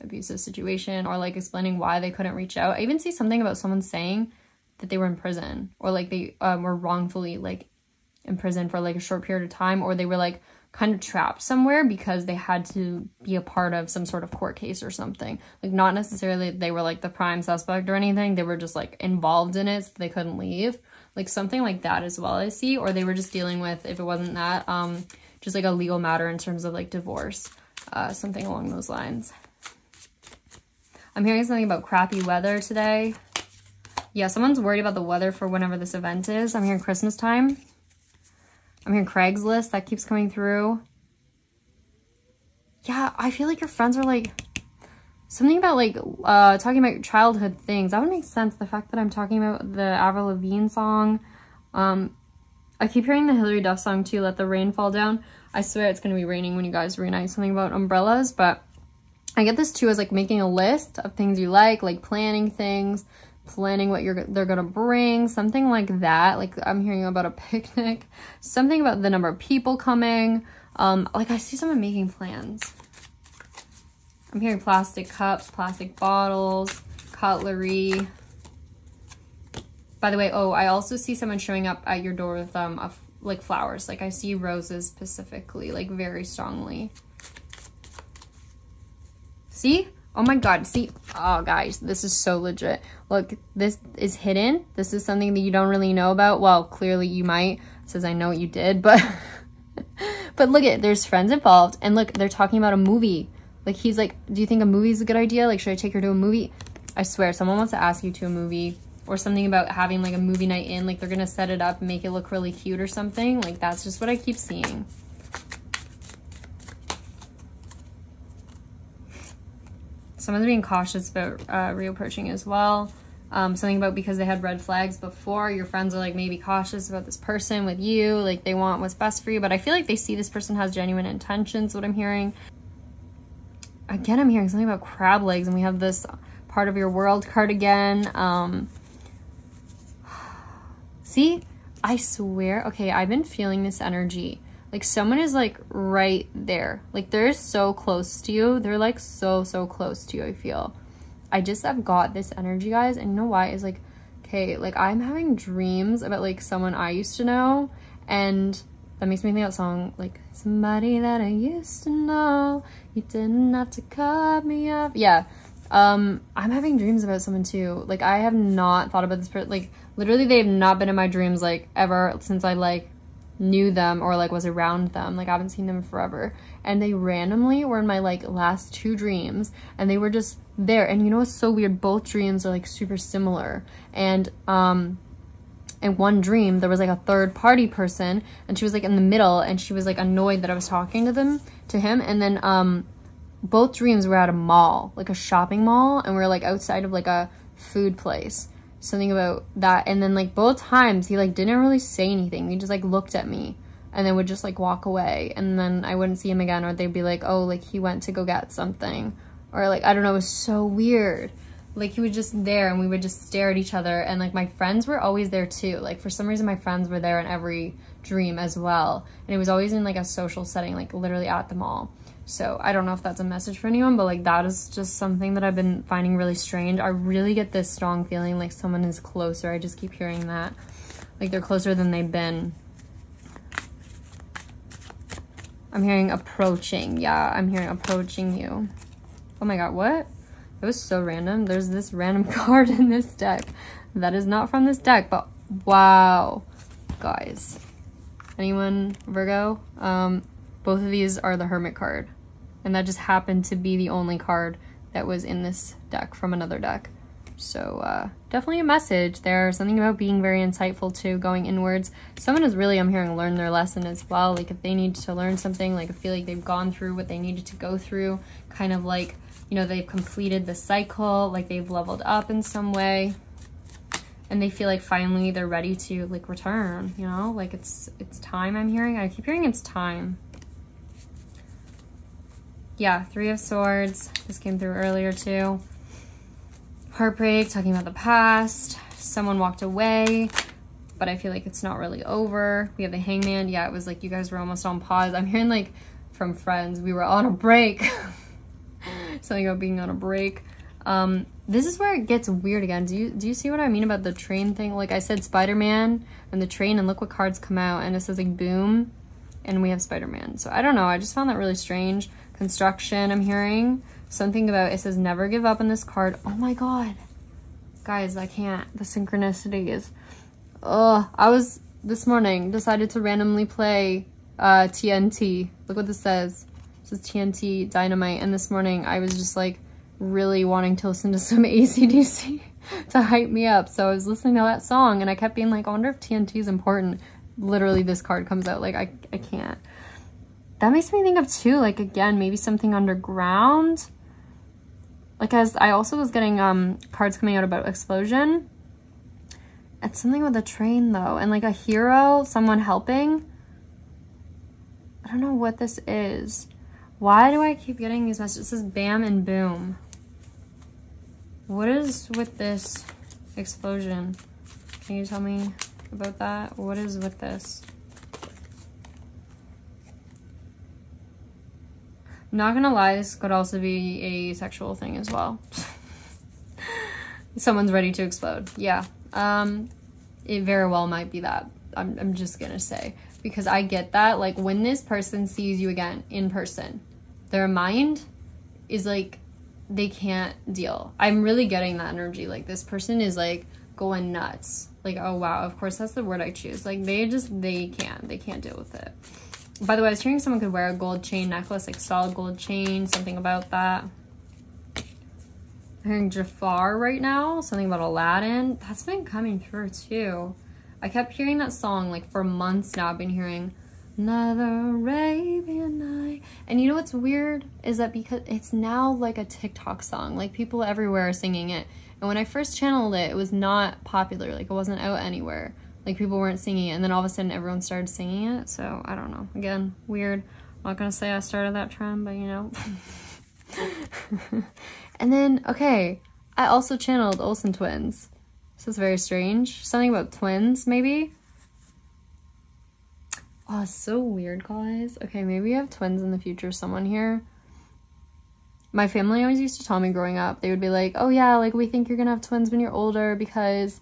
abusive situation, or like explaining why they couldn't reach out. I even see something about someone saying that they were in prison, or like they were wrongfully like in prison for like a short period of time, or they were like kind of trapped somewhere because they had to be a part of some sort of court case or something. Like not necessarily they were like the prime suspect or anything, they were just like involved in it so they couldn't leave. like something like that as well, I see. Or they were just dealing with, if it wasn't that, just like a legal matter in terms of like divorce, something along those lines. I'm hearing something about crappy weather today. Yeah, someone's worried about the weather for whenever this event is. I'm hearing Christmas time. I'm hearing Craigslist, that keeps coming through. Yeah, I feel like your friends are like, something about like, talking about your childhood things. That would make sense, the fact that I'm talking about the Avril Lavigne song. I keep hearing the Hillary Duff song too, Let the Rain Fall Down. I swear it's gonna be raining when you guys reunite, something about umbrellas, but I get this too as like making a list of things you like planning things, planning what they're gonna bring, something like that. Like I'm hearing about a picnic, something about the number of people coming. Like I see someone making plans. I'm hearing plastic cups, plastic bottles, cutlery. By the way, oh, I also see someone showing up at your door with like flowers. Like I see roses specifically, like very strongly. See? Oh my God, see? Oh guys, this is so legit. Look, this is hidden. This is something that you don't really know about. Well, clearly you might. It says I know what you did, but but look at, there's friends involved, and look, they're talking about a movie. Like he's like, do you think a movie is a good idea? Like, should I take her to a movie? I swear, someone wants to ask you to a movie, or something about having like a movie night in, like they're gonna set it up and make it look really cute or something. Like that's just what I keep seeing. Someone's being cautious about reapproaching as well. Something about because they had red flags before, your friends are like maybe cautious about this person with you, like they want what's best for you, but I feel like they see this person has genuine intentions, what I'm hearing. Again, I'm hearing something about crab legs, and we have this part of your world card again. See, I swear, okay, I've been feeling this energy. Like someone is like right there. Like they're so close to you. They're like so close to you, I feel. I just have got this energy, guys, and you know why? It's like, okay, like I'm having dreams about like someone I used to know, and that makes me think of that song, like, somebody that I used to know, you didn't have to cut me off. Yeah, I'm having dreams about someone too. Like, I have not thought about this person. Like, literally, they have not been in my dreams, like, ever since I, like, knew them or, like, was around them. Like, I haven't seen them forever. And they randomly were in my, like, last two dreams, and they were just there. And you know what's so weird? Both dreams are, like, super similar. And, in one dream, there was like a third party person, and she was like in the middle, and she was like annoyed that I was talking to him. And then both dreams were at a mall, like a shopping mall, and we were like outside of like a food place, something about that. And then like both times he like didn't really say anything. He just like looked at me and then would just like walk away, and then I wouldn't see him again, or they'd be like, oh, like he went to go get something, or like, I don't know, it was so weird. Like, he was just there, and we would just stare at each other, and, like, my friends were always there, too. Like, for some reason, my friends were there in every dream as well, and it was always in, like, a social setting, like, literally at the mall. So, I don't know if that's a message for anyone, but, like, that is just something that I've been finding really strange. I really get this strong feeling, like, someone is closer. I just keep hearing that. Like, they're closer than they've been. I'm hearing approaching. Yeah, I'm hearing approaching you. Oh, my God, what? It was so random. There's this random card in this deck that is not from this deck, but wow, guys. Anyone, Virgo? Both of these are the Hermit card, and that just happened to be the only card that was in this deck from another deck. So definitely a message there. Something about being very insightful too, going inwards. Someone is really, I'm hearing, learn their lesson as well. Like if they need to learn something, like I feel like they've gone through what they needed to go through, kind of like, you know, they've completed the cycle, like they've leveled up in some way, and they feel like finally they're ready to like return, you know, like it's time. I'm hearing, I keep hearing it's time. Yeah, Three of Swords, this came through earlier too. Heartbreak, talking about the past, someone walked away, but I feel like it's not really over. We have the Hangman. Yeah, it was like you guys were almost on pause. I'm hearing like from friends, we were on a break. Something about being on a break. This is where it gets weird again. Do you see what I mean about the train thing? Like I said, Spider-Man and the train, and look what cards come out, and it says like boom, and we have Spider-Man. So I don't know, I just found that really strange. Construction, I'm hearing something about, it says never give up on this card. Oh my God, guys, I can't, the synchronicity is Ugh, I was, this morning, decided to randomly play TNT. Look what this says. This is TNT Dynamite, and this morning I was just like really wanting to listen to some AC/DC to hype me up. So I was listening to that song and I kept being like, I wonder if TNT is important. Literally this card comes out, like I can't. That makes me think of too, like again, maybe something underground. Like as I also was getting cards coming out about Explosion. It's something with a train though, and like a hero, someone helping. I don't know what this is. Why do I keep getting these messages? It says Bam and Boom. What is with this Explosion? Can you tell me about that? What is with this? I'm not gonna lie, this could also be a sexual thing as well. Someone's ready to explode. Yeah, it very well might be that. I'm just gonna say, because I get that, like when this person sees you again in person, their mind is like, they can't deal. I'm really getting that energy. Like this person is like going nuts. Like, oh wow, of course that's the word I choose. Like they can't deal with it. By the way, I was hearing someone could wear a gold chain necklace, like solid gold chain, something about that. I'm hearing Jafar right now, something about Aladdin. That's been coming through too. I kept hearing that song like for months now. I've been hearing another Arabian Night. And you know what's weird is that because it's now like a TikTok song, like people everywhere are singing it. And when I first channeled it, it was not popular. Like it wasn't out anywhere. Like people weren't singing it. And then all of a sudden everyone started singing it. So I don't know. Again, weird. I'm not gonna say I started that trend, but you know. And then, okay, I also channeled Olsen Twins. So it's very strange. Something about twins, maybe? Oh, it's so weird, guys. Okay, maybe we have twins in the future. Someone here. My family always used to tell me growing up, they would be like, oh yeah, like we think you're gonna have twins when you're older because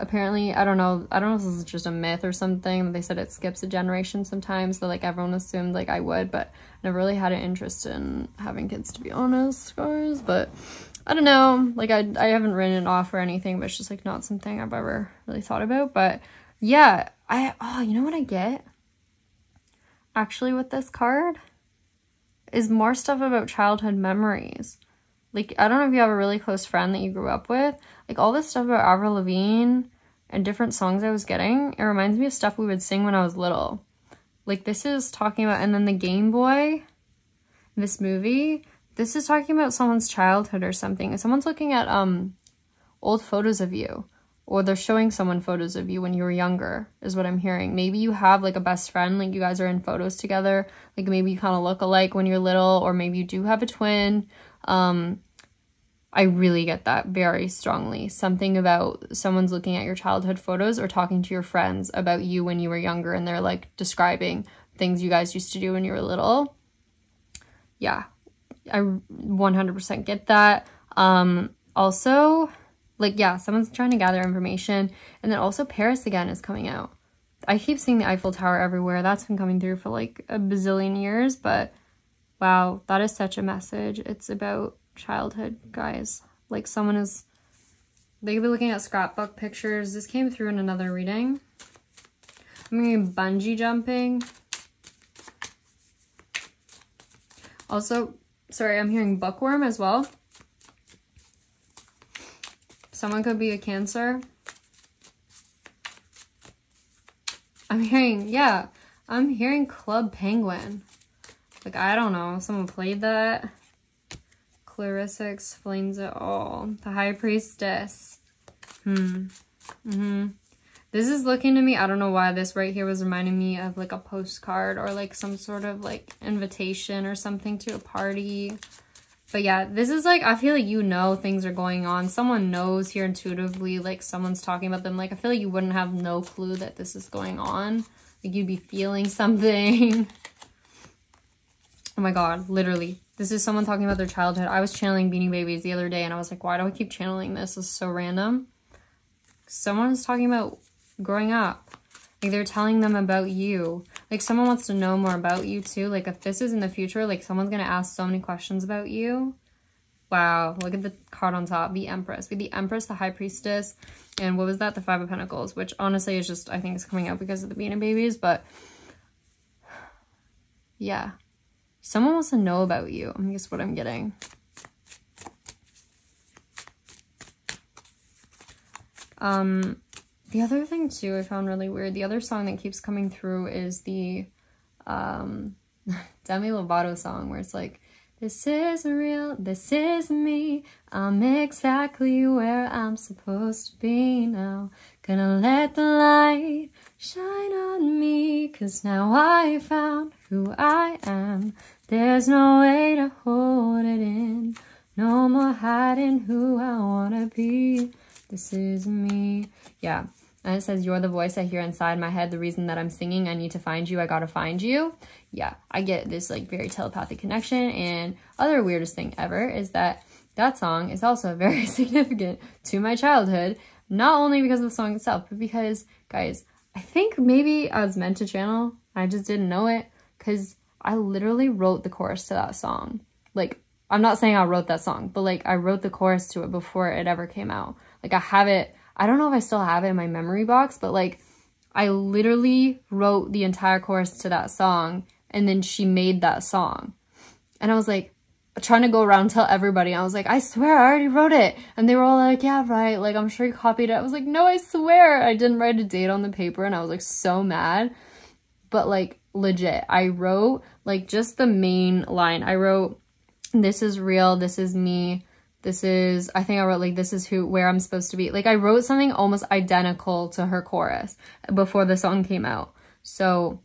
apparently, I don't know if this is just a myth or something. They said it skips a generation sometimes, so like everyone assumed like I would, but I never really had an interest in having kids, to be honest, guys, but I don't know, like I haven't written it off or anything, but it's just like not something I've ever really thought about. But yeah, oh, you know what I get? Actually with this card is more stuff about childhood memories. Like, I don't know if you have a really close friend that you grew up with. Like all this stuff about Avril Lavigne and different songs I was getting, it reminds me of stuff we would sing when I was little. Like this is talking about, and then the Game Boy, this movie, this is talking about someone's childhood or something. If someone's looking at old photos of you, or they're showing someone photos of you when you were younger, is what I'm hearing. Maybe you have like a best friend, like you guys are in photos together. Like maybe you kind of look alike when you're little, or maybe you do have a twin. I really get that very strongly. Something about someone's looking at your childhood photos or talking to your friends about you when you were younger, and they're like describing things you guys used to do when you were little. Yeah. I 100% get that. Also, like, yeah, someone's trying to gather information. And then also Paris again is coming out. I keep seeing the Eiffel Tower everywhere. That's been coming through for like a bazillion years, but wow, that is such a message. It's about childhood, guys. Like someone is, they could be looking at scrapbook pictures. This came through in another reading. I mean, bungee jumping. Also, sorry, I'm hearing bookworm as well. Someone could be a Cancer. I'm hearing, yeah, I'm hearing Club Penguin. Like, I don't know, someone played that. Clarissa explains it all. The High Priestess. This is looking to me, I don't know why this right here was reminding me of like a postcard or like some sort of like invitation or something to a party. But yeah, this is like, I feel like you know things are going on. Someone knows here intuitively, like someone's talking about them. Like I feel like you wouldn't have no clue that this is going on. Like you'd be feeling something. Oh my God, literally. This is someone talking about their childhood. I was channeling Beanie Babies the other day and I was like, why do I keep channeling this? This is so random. Someone's talking about growing up. Like they're telling them about you. Like someone wants to know more about you too. Like if this is in the future, like someone's gonna ask so many questions about you. Wow, look at the card on top, the Empress. We had the Empress, the High Priestess, and what was that? The Five of Pentacles, which honestly is just, I think it's coming out because of the Beanie Babies, but yeah. Someone wants to know about you. I guess what I'm getting. The other thing too I found really weird, the other song that keeps coming through is the Demi Lovato song where it's like, this is real, this is me, I'm exactly where I'm supposed to be now. Gonna let the light shine on me, 'cause now I found who I am. There's no way to hold it in, no more hiding who I wanna be. This is me. Yeah. And it says, you're the voice I hear inside my head, the reason that I'm singing, I need to find you, I gotta find you. Yeah, I get this like very telepathic connection. And other weirdest thing ever is that that song is also very significant to my childhood, not only because of the song itself, but because, guys, I think maybe I was meant to channel, I just didn't know it, because I literally wrote the chorus to that song. Like, I'm not saying I wrote that song, but like I wrote the chorus to it before it ever came out. Like I have it, I don't know if I still have it in my memory box, but like I literally wrote the entire chorus to that song, and then she made that song. And I was like trying to go around and tell everybody. I was like, I swear I already wrote it. And they were all like, yeah, right. Like, I'm sure you copied it. I was like, no, I swear I didn't write a date on the paper. And I was like so mad. But like legit, I wrote like just the main line. I wrote, this is real, this is me. This is, I think I wrote like, this is who, where I'm supposed to be. Like I wrote something almost identical to her chorus before the song came out. So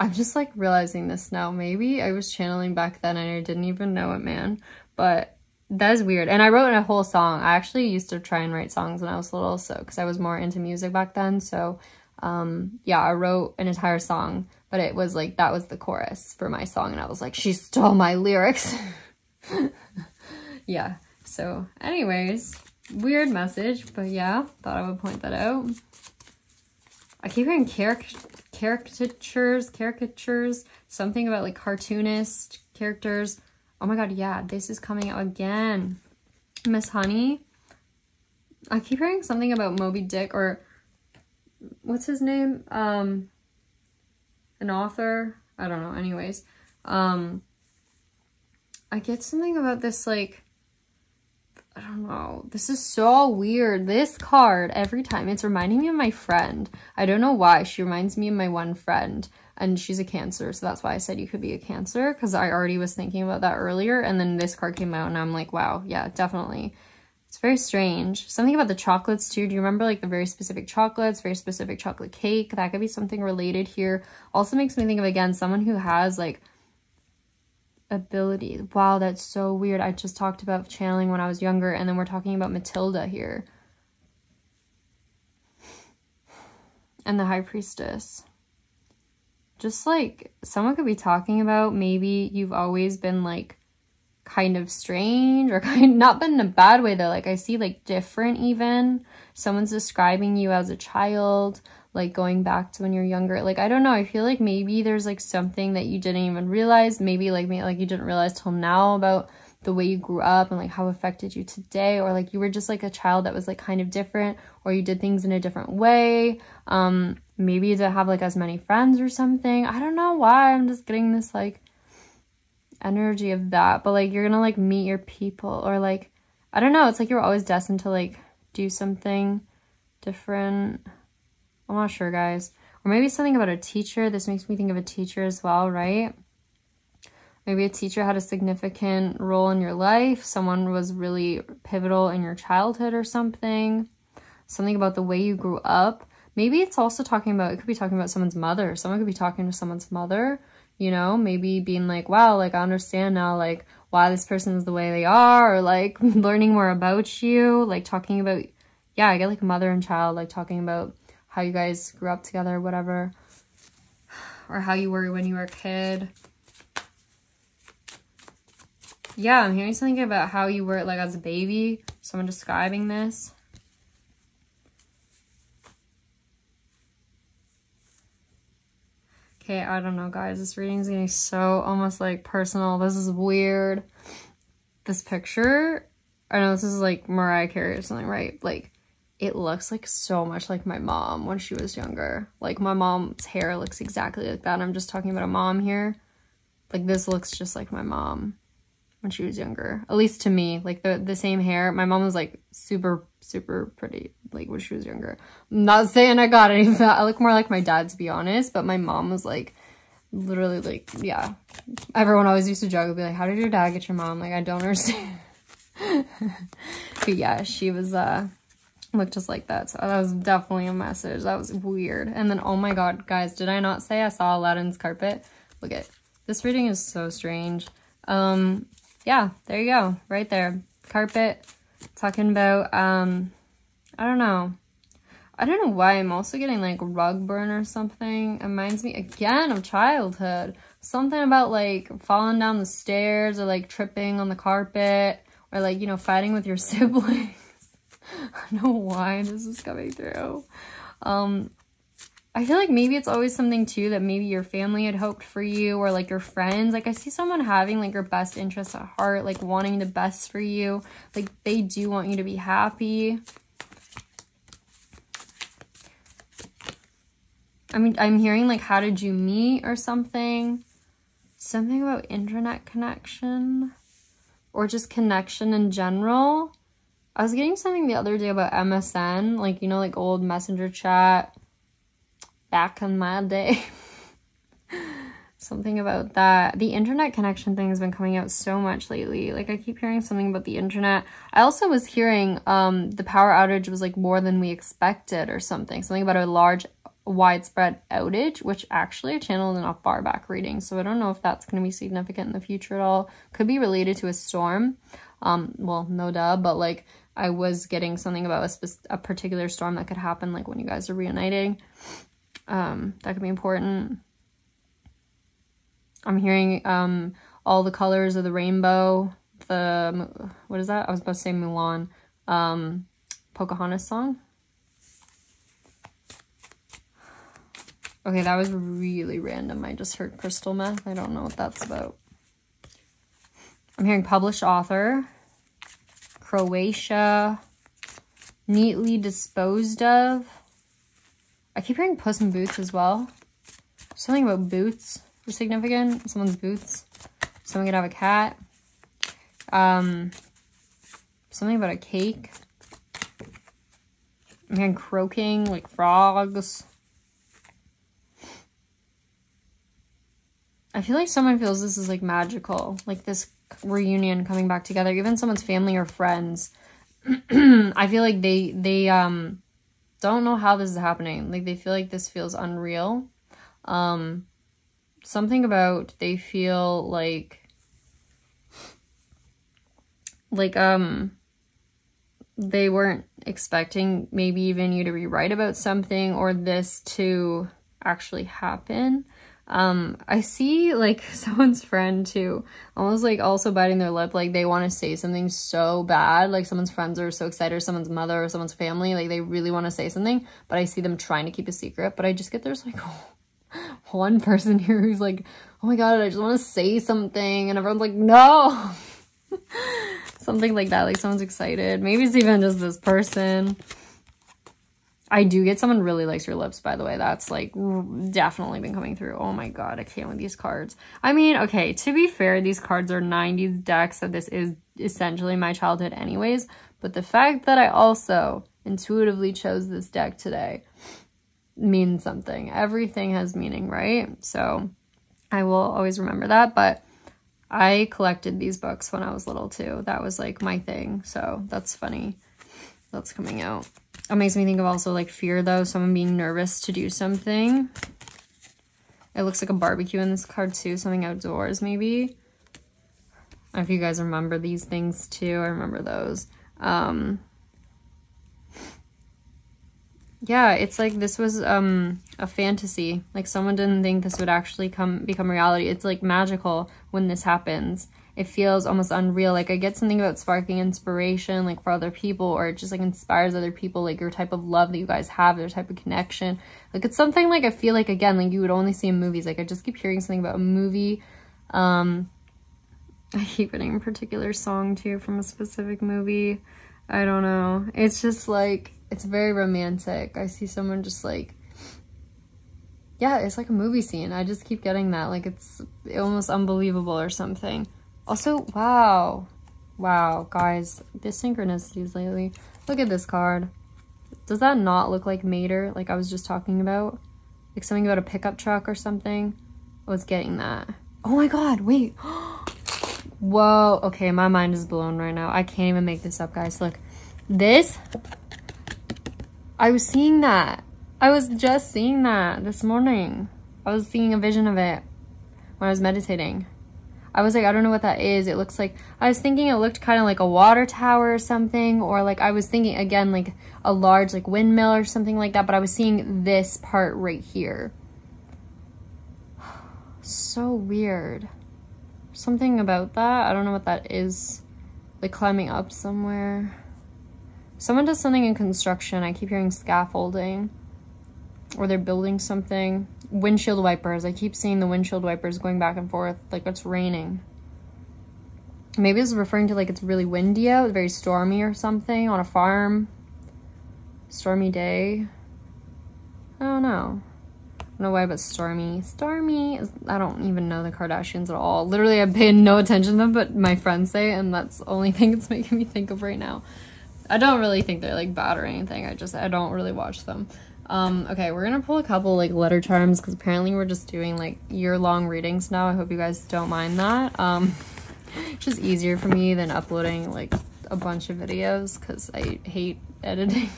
I'm just like realizing this now. Maybe I was channeling back then and I didn't even know it, man. But that is weird. And I wrote a whole song. I actually used to try and write songs when I was little, so, because I was more into music back then. So yeah, I wrote an entire song, but it was like, that was the chorus for my song. And I was like, she stole my lyrics. Yeah, so anyways, weird message, but yeah, thought I would point that out. I keep hearing caricatures, something about like cartoonist characters. Oh my god, yeah, this is coming out again. Miss Honey. I keep hearing something about Moby Dick, or what's his name? An author? I don't know, anyways. I get something about this like, I don't know. This is so weird. This card, every time, it's reminding me of my friend. I don't know why. She reminds me of my one friend, and she's a Cancer. So that's why I said you could be a Cancer, because I already was thinking about that earlier. And then this card came out and I'm like, wow, yeah, definitely. It's very strange. Something about the chocolates too. Do you remember like the very specific chocolates, very specific chocolate cake? That could be something related here. Also makes me think of, again, someone who has like ability. Wow, that's so weird. I just talked about channeling when I was younger, and then we're talking about Matilda here. And the High Priestess. Just like someone could be talking about, maybe you've always been like kind of strange, or kind of, not been in a bad way though. Like I see like different even. Someone's describing you as a child, like going back to when you're younger. Like, I don't know, I feel like maybe there's like something that you didn't even realize, maybe like you didn't realize till now about the way you grew up and like how it affected you today, or like you were just like a child that was like kind of different, or you did things in a different way. Maybe you didn't have like as many friends or something. I don't know why I'm just getting this like energy of that, but like you're gonna like meet your people, or like I don't know, it's like you're always destined to like do something different. I'm not sure, guys. Or maybe something about a teacher. This makes me think of a teacher as well, right? Maybe a teacher had a significant role in your life. Someone was really pivotal in your childhood or something. Something about the way you grew up. Maybe it's also talking about, it could be talking about someone's mother. Someone could be talking to someone's mother, you know, maybe being like, wow, like I understand now, like why this person is the way they are, or like learning more about you, like talking about, yeah, I get like mother and child, like talking about how you guys grew up together, whatever, or how you were when you were a kid. Yeah, I'm hearing something about how you were like as a baby, someone describing this. Okay, I don't know, guys, this reading's getting so almost like personal. This is weird. this picture, I know this is like Mariah Carey or something, right? Like, it looks like so much like my mom when she was younger. Like, my mom's hair looks exactly like that. I'm just talking about a mom here. Like, this looks just like my mom when she was younger, at least to me. Like, the same hair. My mom was like super, super pretty, like, when she was younger. I'm not saying I got any of that. I look more like my dad, to be honest, but my mom was like, literally, like, yeah. Everyone always used to joke and be like, how did your dad get your mom? Like, I don't understand. But yeah, she was, looked just like that. So that was definitely a message. That was weird. And then, oh my God, guys, did I not say I saw Aladdin's carpet? Look at this reading is so strange. Yeah, there you go, right there. Carpet, talking about, I don't know. I don't know why I'm also getting like rug burn or something. It reminds me again of childhood. Something about like falling down the stairs or like tripping on the carpet or like, you know, fighting with your siblings. I don't know why this is coming through. I feel like maybe it's always something too that maybe your family had hoped for you or like your friends. Like, I see someone having like your best interests at heart, like wanting the best for you. Like, they do want you to be happy. I mean, I'm hearing like, how did you meet or something? Something about internet connection or just connection in general. I was getting something the other day about MSN, like, you know, like old messenger chat back in my day. Something about that. The internet connection thing has been coming out so much lately. Like, I keep hearing something about the internet. I also was hearing the power outage was like more than we expected or something. Something about a large widespread outage, which actually I channeled in a far back reading. So I don't know if that's going to be significant in the future at all. Could be related to a storm. Well, no duh, but like I was getting something about a particular storm that could happen, like when you guys are reuniting. That could be important. I'm hearing all the colors of the rainbow. The, what is that? I was about to say Mulan. Pocahontas song. Okay, that was really random. I just heard crystal meth. I don't know what that's about. I'm hearing published author, Croatia, neatly disposed of. I keep hearing Puss in Boots as well. Something about boots were significant. Someone's boots. Someone could have a cat. Something about a cake. I'm hearing croaking, like frogs. I feel like someone feels this is like magical, like this reunion coming back together, even someone's family or friends. I feel like they don't know how this is happening. Like, they feel like this feels unreal. Something about they feel like they weren't expecting maybe even you to be right about something or this to actually happen. I see like someone's friend too, almost like also biting their lip. Like, they want to say something so bad. Like, someone's friends are so excited, or someone's mother or someone's family. Like, they really want to say something, but I see them trying to keep a secret. But I just get there's like one person here who's like, oh my God, I just want to say something. And everyone's like, no, something like that. Like, someone's excited. Maybe it's even just this person. I do get someone really likes your lips, by the way. That's like definitely been coming through. Oh my God, I can't with these cards. I mean, okay, to be fair, these cards are 90s decks, so this is essentially my childhood anyways. But the fact that I also intuitively chose this deck today means something. Everything has meaning, right? So I will always remember that. But I collected these books when I was little too. That was like my thing. So that's funny. That's coming out. It makes me think of also like fear though, someone being nervous to do something. It looks like a barbecue in this card too, something outdoors maybe. I don't know if you guys remember these things too, I remember those. Yeah, it's like this was a fantasy. Like, someone didn't think this would actually become reality. It's like magical when this happens. It feels almost unreal. Like, I get something about sparking inspiration, like, for other people, or it just, like, inspires other people, like, your type of love that you guys have, their type of connection. Like, it's something, like, I feel like, again, like, you would only see in movies. Like, I just keep hearing something about a movie. I hate putting a particular song too from a specific movie. I don't know. It's just like, it's very romantic. I see someone just like, yeah, it's like a movie scene. I just keep getting that. Like, it's almost unbelievable or something. Also, wow. Wow, guys, the synchronicities lately. Look at this card. Does that not look like Mater, like I was just talking about? Like something about a pickup truck or something? I was getting that. Oh my God, wait. Whoa, okay, my mind is blown right now. I can't even make this up, guys. Look, this, I was seeing that. I was just seeing that this morning. I was seeing a vision of it when I was meditating. I was like, I don't know what that is. It looks like, I was thinking it looked kind of like a water tower or something, or like I was thinking again, like a large like windmill or something like that, but I was seeing this part right here. So weird. Something about that. I don't know what that is. Like climbing up somewhere. Someone does something in construction. I keep hearing scaffolding. Or they're building something. Windshield wipers. I keep seeing the windshield wipers going back and forth, like it's raining. Maybe this is referring to like it's really windy out, very stormy or something on a farm. Stormy day. I don't know. I don't know why, but stormy. Stormy. I don't even know the Kardashians at all. Literally, I paid no attention to them, but my friends say, and that's the only thing it's making me think of right now. I don't really think they're like bad or anything. I don't really watch them. Okay, we're gonna pull a couple like letter charms because apparently we're just doing like year-long readings now. I hope you guys don't mind that. It's just easier for me than uploading like a bunch of videos because I hate editing.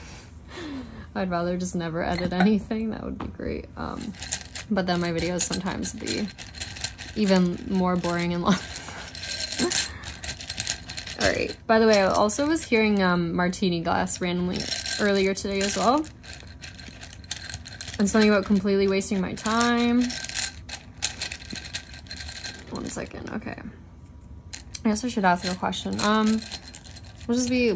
I'd rather just never edit anything. That would be great. But then my videos sometimes be even more boring and long. All right. By the way, I also was hearing martini glass randomly earlier today as well. And something about completely wasting my time. One second, okay. I guess I should ask you a question. We'll just be,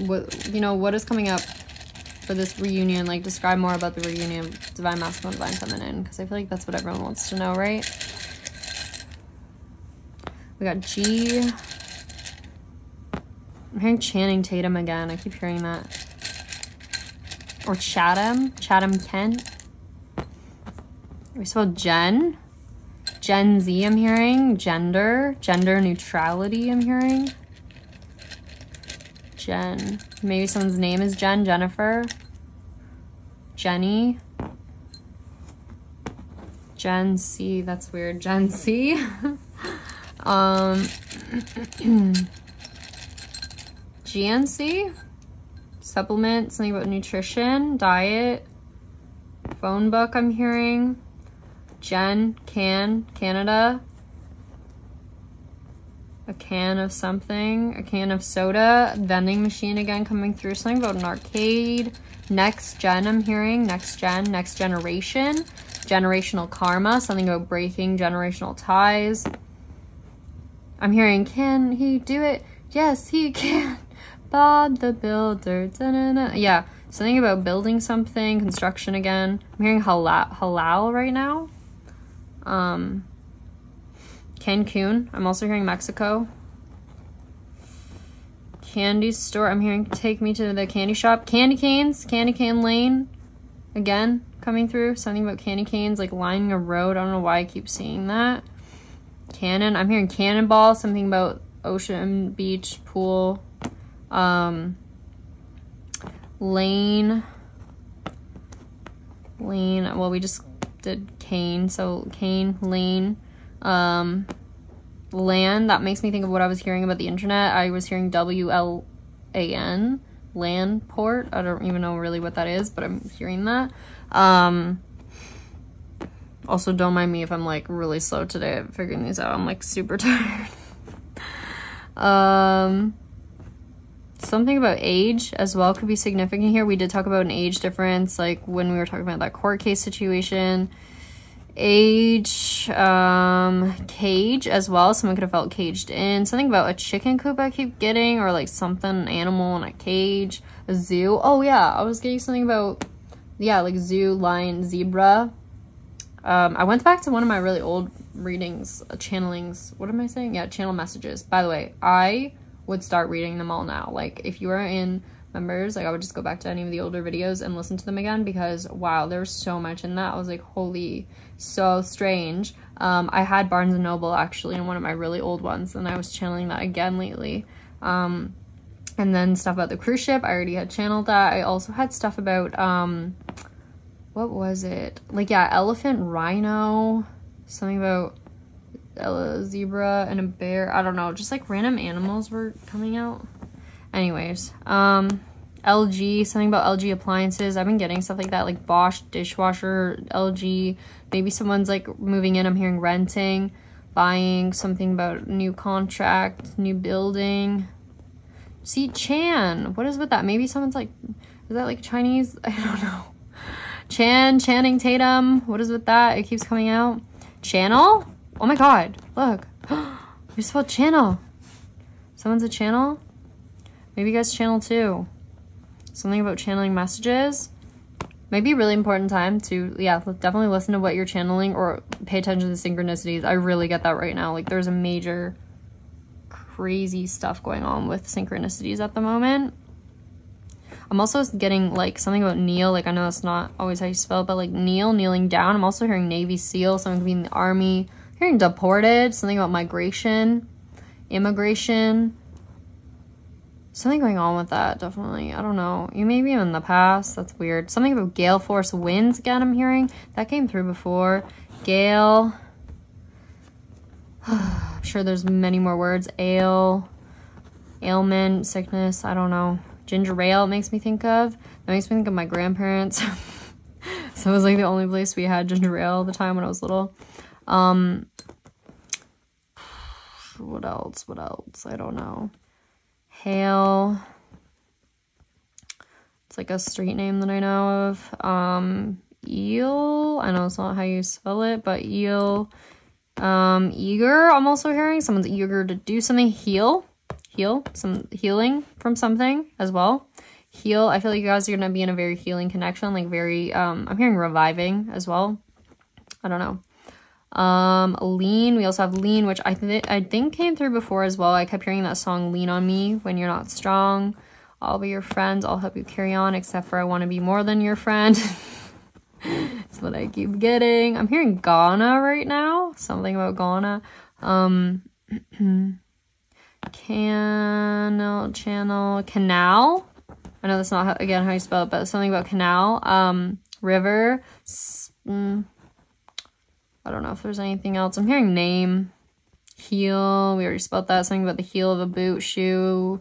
you know, what is coming up for this reunion? Like, describe more about the reunion of Divine Masculine, Divine Feminine, because I feel like that's what everyone wants to know, right? We got G. I'm hearing Channing Tatum again. I keep hearing that. Or Chatham. Chatham Kent. We spelled Gen. Gen Z, I'm hearing. Gender. Gender neutrality, I'm hearing. Jen. Maybe someone's name is Jen. Jennifer. Jenny. Gen C. That's weird. Gen C. GNC. Supplement. Something about nutrition. Diet. Phone book, I'm hearing. Gen, can, Canada, a can of something, a can of soda, vending machine again coming through, something about an arcade, next gen I'm hearing, next gen, next generation, generational karma, something about breaking generational ties. I'm hearing, can he do it? Yes, he can. Bob the Builder, da-na-na. Yeah, something about building something, construction again. I'm hearing halal right now. Cancun. I'm also hearing Mexico. Candy store. I'm hearing take me to the candy shop. Candy canes. Candy cane lane. Again, coming through. Something about candy canes, like lining a road. I don't know why I keep seeing that. Cannon. I'm hearing cannonball. Something about ocean, beach, pool. Lane. Lane. Well, we just did cane, so cane, lane, land. That makes me think of what I was hearing about the internet. I was hearing WLAN, LAN port. I don't even know really what that is, but I'm hearing that. Also, don't mind me if I'm like really slow today at figuring these out. I'm like super tired. Something about age as well could be significant here. We did talk about an age difference, like when we were talking about that court case situation. Age, cage as well. Someone could have felt caged in. Something about a chicken coop I keep getting, or like something, an animal in a cage, a zoo. Oh yeah, I was getting something about, yeah, like zoo, lion, zebra. I went back to one of my really old readings, channelings, what am I saying? Yeah, channel messages. By the way, I would start reading them all now. Like, if you are in members, like, I would just go back to any of the older videos and listen to them again, because wow, there was so much in that. I was like, holy, so strange. I had Barnes and Noble actually in one of my really old ones, and I was channeling that again lately. And then stuff about the cruise ship, I already had channeled that. I also had stuff about, what was it? Like, yeah, elephant, rhino, something about a zebra and a bear. I don't know, just like random animals were coming out. Anyways, LG, something about LG appliances. I've been getting stuff like that, like Bosch dishwasher, LG. Maybe someone's like moving in, I'm hearing renting, buying, something about new contract, new building. See, Chan, what is with that? Maybe someone's like, is that like Chinese? I don't know. Channing Tatum, what is with that? It keeps coming out. Channel? Oh my God, look. We spelled channel. Someone's a channel? Maybe you guys channel too. Something about channeling messages. Maybe a really important time to, yeah, definitely listen to what you're channeling or pay attention to synchronicities. I really get that right now. Like, there's a major crazy stuff going on with synchronicities at the moment. I'm also getting like something about kneel. Like, I know that's not always how you spell it, but like kneel, kneeling down. I'm also hearing Navy SEAL, someone could be in the army. I'm hearing deported, something about migration, immigration. Something going on with that, definitely. I don't know. You may be in the past. That's weird. Something about gale force winds again, I'm hearing. That came through before. Gale. I'm sure there's many more words. Ale. Ailment. Sickness. I don't know. Ginger ale, it makes me think of. That makes me think of my grandparents. So it was like the only place we had ginger ale all the time when I was little. What else? What else? I don't know. Hail, it's like a street name that I know of. Eel, I know it's not how you spell it, but eel. Eager, I'm also hearing someone's eager to do something. Heal, some healing from something as well. Heal, I feel like you guys are gonna be in a very healing connection, like very I'm hearing reviving as well. I don't know. Lean, we also have lean, which I think came through before as well. I kept hearing that song, Lean on Me, when you're not strong, I'll be your friend, I'll help you carry on, except for I want to be more than your friend. That's what I keep getting. I'm hearing Ghana right now, something about Ghana. Canal, I know that's not how, again, how you spell it, but something about canal. River. I don't know if there's anything else. I'm hearing name, heel. We already spelled that. Something about the heel of a boot, shoe.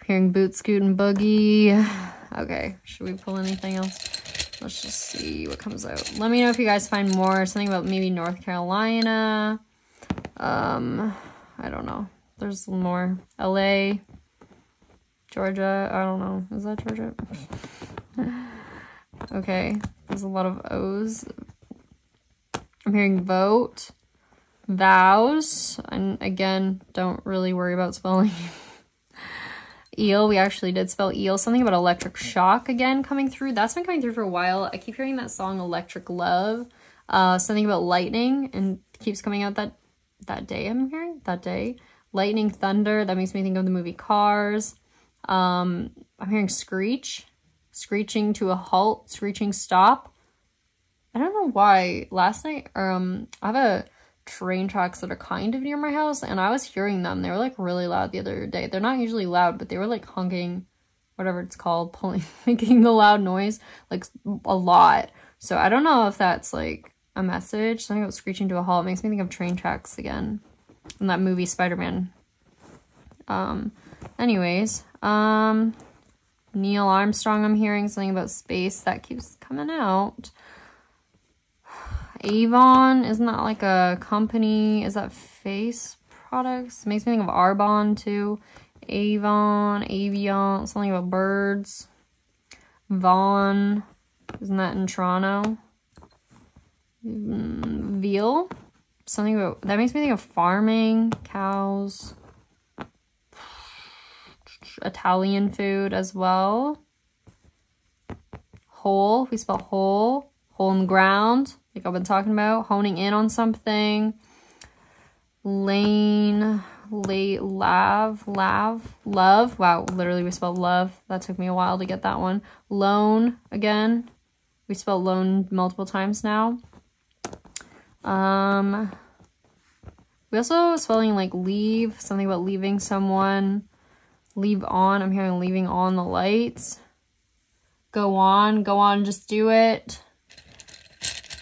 I'm hearing boot, scoot, and boogie. Okay, should we pull anything else? Let's just see what comes out. Let me know if you guys find more. Something about maybe North Carolina. I don't know. There's more. LA, Georgia. I don't know. Is that Georgia? Okay, there's a lot of O's. I'm hearing vote, vows, and again, don't really worry about spelling. Eel, we actually did spell eel. Something about electric shock again coming through. That's been coming through for a while. I keep hearing that song, Electric Love. Something about lightning, and keeps coming out that day, I'm hearing. That day. Lightning, thunder. That makes me think of the movie Cars. I'm hearing screech. Screeching to a halt. Screeching stop. I don't know why last night I have a train tracks that are kind of near my house, and I was hearing them. They were like really loud the other day. They're not usually loud, but they were like honking, whatever it's called, pulling, making the loud noise like a lot. So I don't know if that's like a message. Something about screeching to a halt. It makes me think of train tracks again in that movie Spider-Man. Anyways, Neil Armstrong, I'm hearing something about space that keeps coming out. Avon, isn't that like a company? Is that face products? Makes me think of Arbonne too. Avon, Avion, something about birds. Vaughn, isn't that in Toronto? Veal, something about, that makes me think of farming, cows. Italian food as well. Hole, we spell hole. Hole in the ground. like I've been talking about, honing in on something. Love. Wow, literally we spelled love. That took me a while to get that one. Loan, again. We spelled loan multiple times now. We also spelling like leave, something about leaving someone. Leave on, I'm hearing leaving on the lights. Go on, just do it.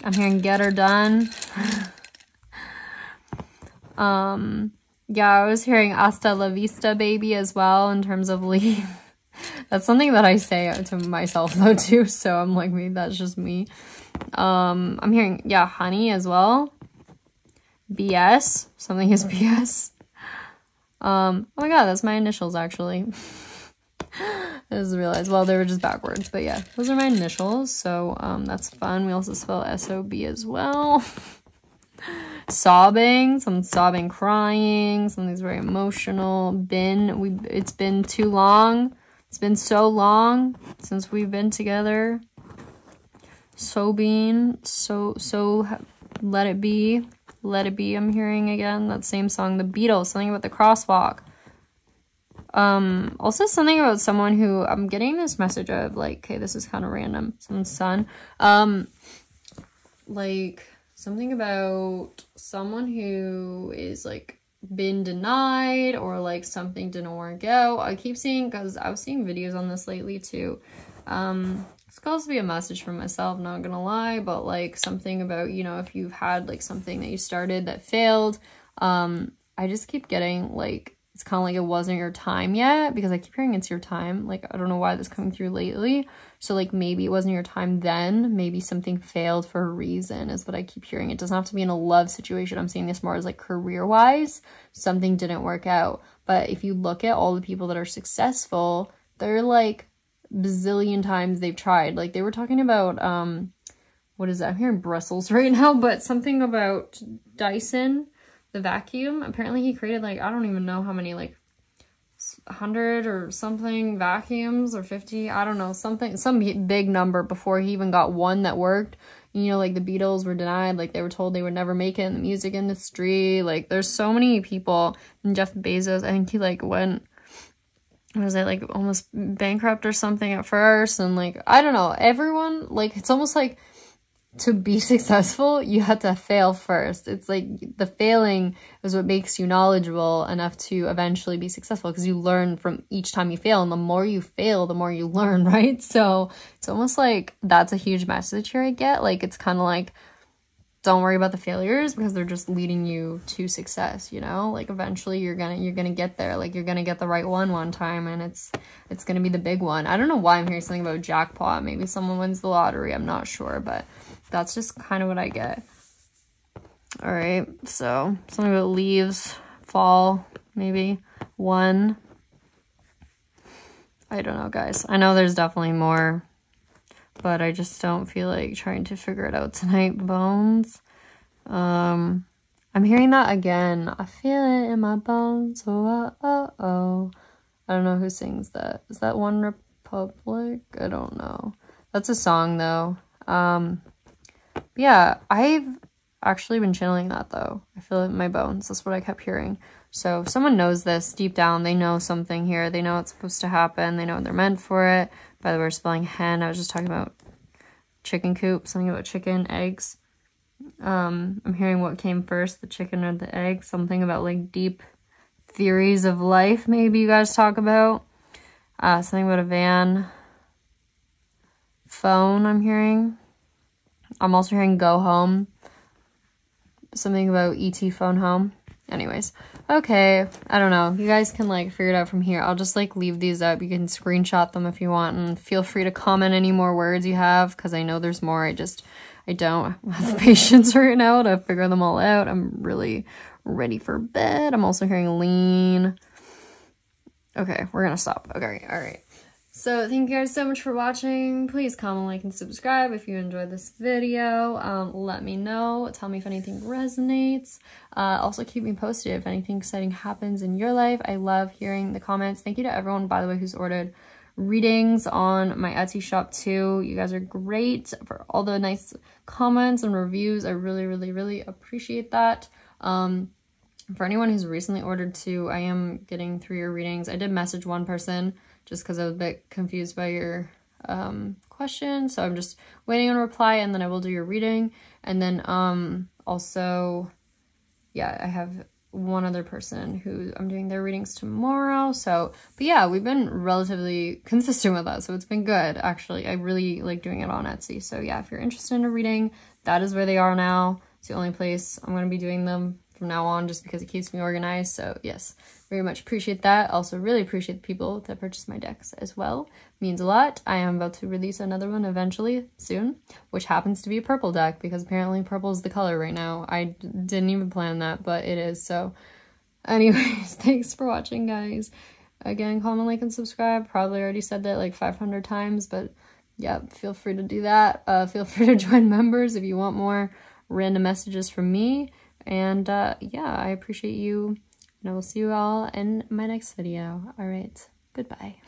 I'm hearing get her done. Yeah, I was hearing hasta la vista, baby, as well, in terms of leave. That's something that I say to myself, though, too, so I'm like, maybe that's just me. I'm hearing, yeah, honey as well. BS. Something is BS. Oh my god, that's my initials, actually. I just realized, well, they were just backwards, but yeah, those are my initials, so, that's fun. We also spell S-O-B as well. Sobbing, some sobbing, crying, something's very emotional. Been, it's been too long. It's been so long since we've been together. Sobbing, let it be. Let it be, I'm hearing again. That same song, The Beatles, something about the crosswalk. Also something about someone who, I'm getting this message of, like, okay, this is kind of random, someone's son. Like, something about someone who is, like, been denied or, like, something didn't work out. I keep seeing, because I was seeing videos on this lately, too. It's supposed to be a message for myself, not gonna lie, but, like, something about, you know, if you've had, like, something that you started that failed. I just keep getting, like, it's kind of like it wasn't your time yet, because I keep hearing it's your time. Like, I don't know why that's coming through lately. So, like, maybe it wasn't your time then. Maybe something failed for a reason is what I keep hearing. It doesn't have to be in a love situation. I'm seeing this more as, like, career-wise. Something didn't work out. But if you look at all the people that are successful, they're, like, bazillion times they've tried. Like, they were talking about, what is that? I'm hearing Brussels right now, but something about Dyson, the vacuum. Apparently he created, like, I don't even know how many, like, 100 or something vacuums, or 50, I don't know, something, some big number before he even got one that worked. You know, like, the Beatles were denied, like, they were told they would never make it in the music industry. Like, there's so many people. And Jeff Bezos, I think he, like, went, was it, like, almost bankrupt or something at first, and, like, I don't know, everyone, like, it's almost like, to be successful, you have to fail first. It's like the failing is what makes you knowledgeable enough to eventually be successful, because you learn from each time you fail, and the more you fail, the more you learn, right? So it's almost like that's a huge message here I get. Like, it's kind of like, don't worry about the failures, because they're just leading you to success, you know? Like, eventually you're gonna get there. Like, you're gonna get the right one time, and it's gonna be the big one. I don't know why I'm hearing something about jackpot. Maybe someone wins the lottery, I'm not sure, but that's just kind of what I get. All right, so something about leaves, fall, maybe one. I don't know, guys. I know there's definitely more, but I just don't feel like trying to figure it out tonight. Bones. I'm hearing that again. I feel it in my bones. Oh, oh, oh. I don't know who sings that. Is that One Republic? I don't know. That's a song, though. Yeah, I've actually been channeling that, though. I feel it in my bones. That's what I kept hearing. So if someone knows this deep down, they know something here. They know it's supposed to happen. They know they're meant for it. By the way, we're spelling hen. I was just talking about chicken coop, something about chicken, eggs. I'm hearing what came first, the chicken or the egg. Something about, like, deep theories of life, maybe you guys talk about. Something about a van. Phone, I'm hearing. I'm also hearing go home. Something about E.T. phone home. Anyways, okay, I don't know, you guys can, like, figure it out from here. I'll just, like, leave these up. You can screenshot them if you want, and feel free to comment any more words you have, because I know there's more. I don't have the patience right now to figure them all out. I'm really ready for bed. I'm also hearing lean. Okay, we're gonna stop. Okay, all right. So thank you guys so much for watching. Please comment, like, and subscribe if you enjoyed this video. Let me know. Tell me if anything resonates. Also keep me posted if anything exciting happens in your life. I love hearing the comments. Thank you to everyone, by the way, who's ordered readings on my Etsy shop too. You guys are great for all the nice comments and reviews. I really, really, really appreciate that. For anyone who's recently ordered two, I am getting 3-year readings. I did message one person just because I was a bit confused by your question. So I'm just waiting on a reply, and then I will do your reading. And then also, yeah, I have one other person who I'm doing their readings tomorrow. So, but yeah, we've been relatively consistent with that. So it's been good, actually. I really like doing it on Etsy. So yeah, if you're interested in a reading, that is where they are now. It's the only place I'm going to be doing them from now on, just because it keeps me organized. So yes, very much appreciate that. Also really appreciate the people that purchased my decks as well. Means a lot. I am about to release another one eventually soon, which happens to be a purple deck, because apparently purple is the color right now. I didn't even plan that, but it is. So anyways, thanks for watching, guys. Again, comment, like, and subscribe. Probably already said that like 500 times, but yeah, feel free to do that. Feel free to join members if you want more random messages from me. And yeah, I appreciate you, and I will see you all in my next video. All right, goodbye.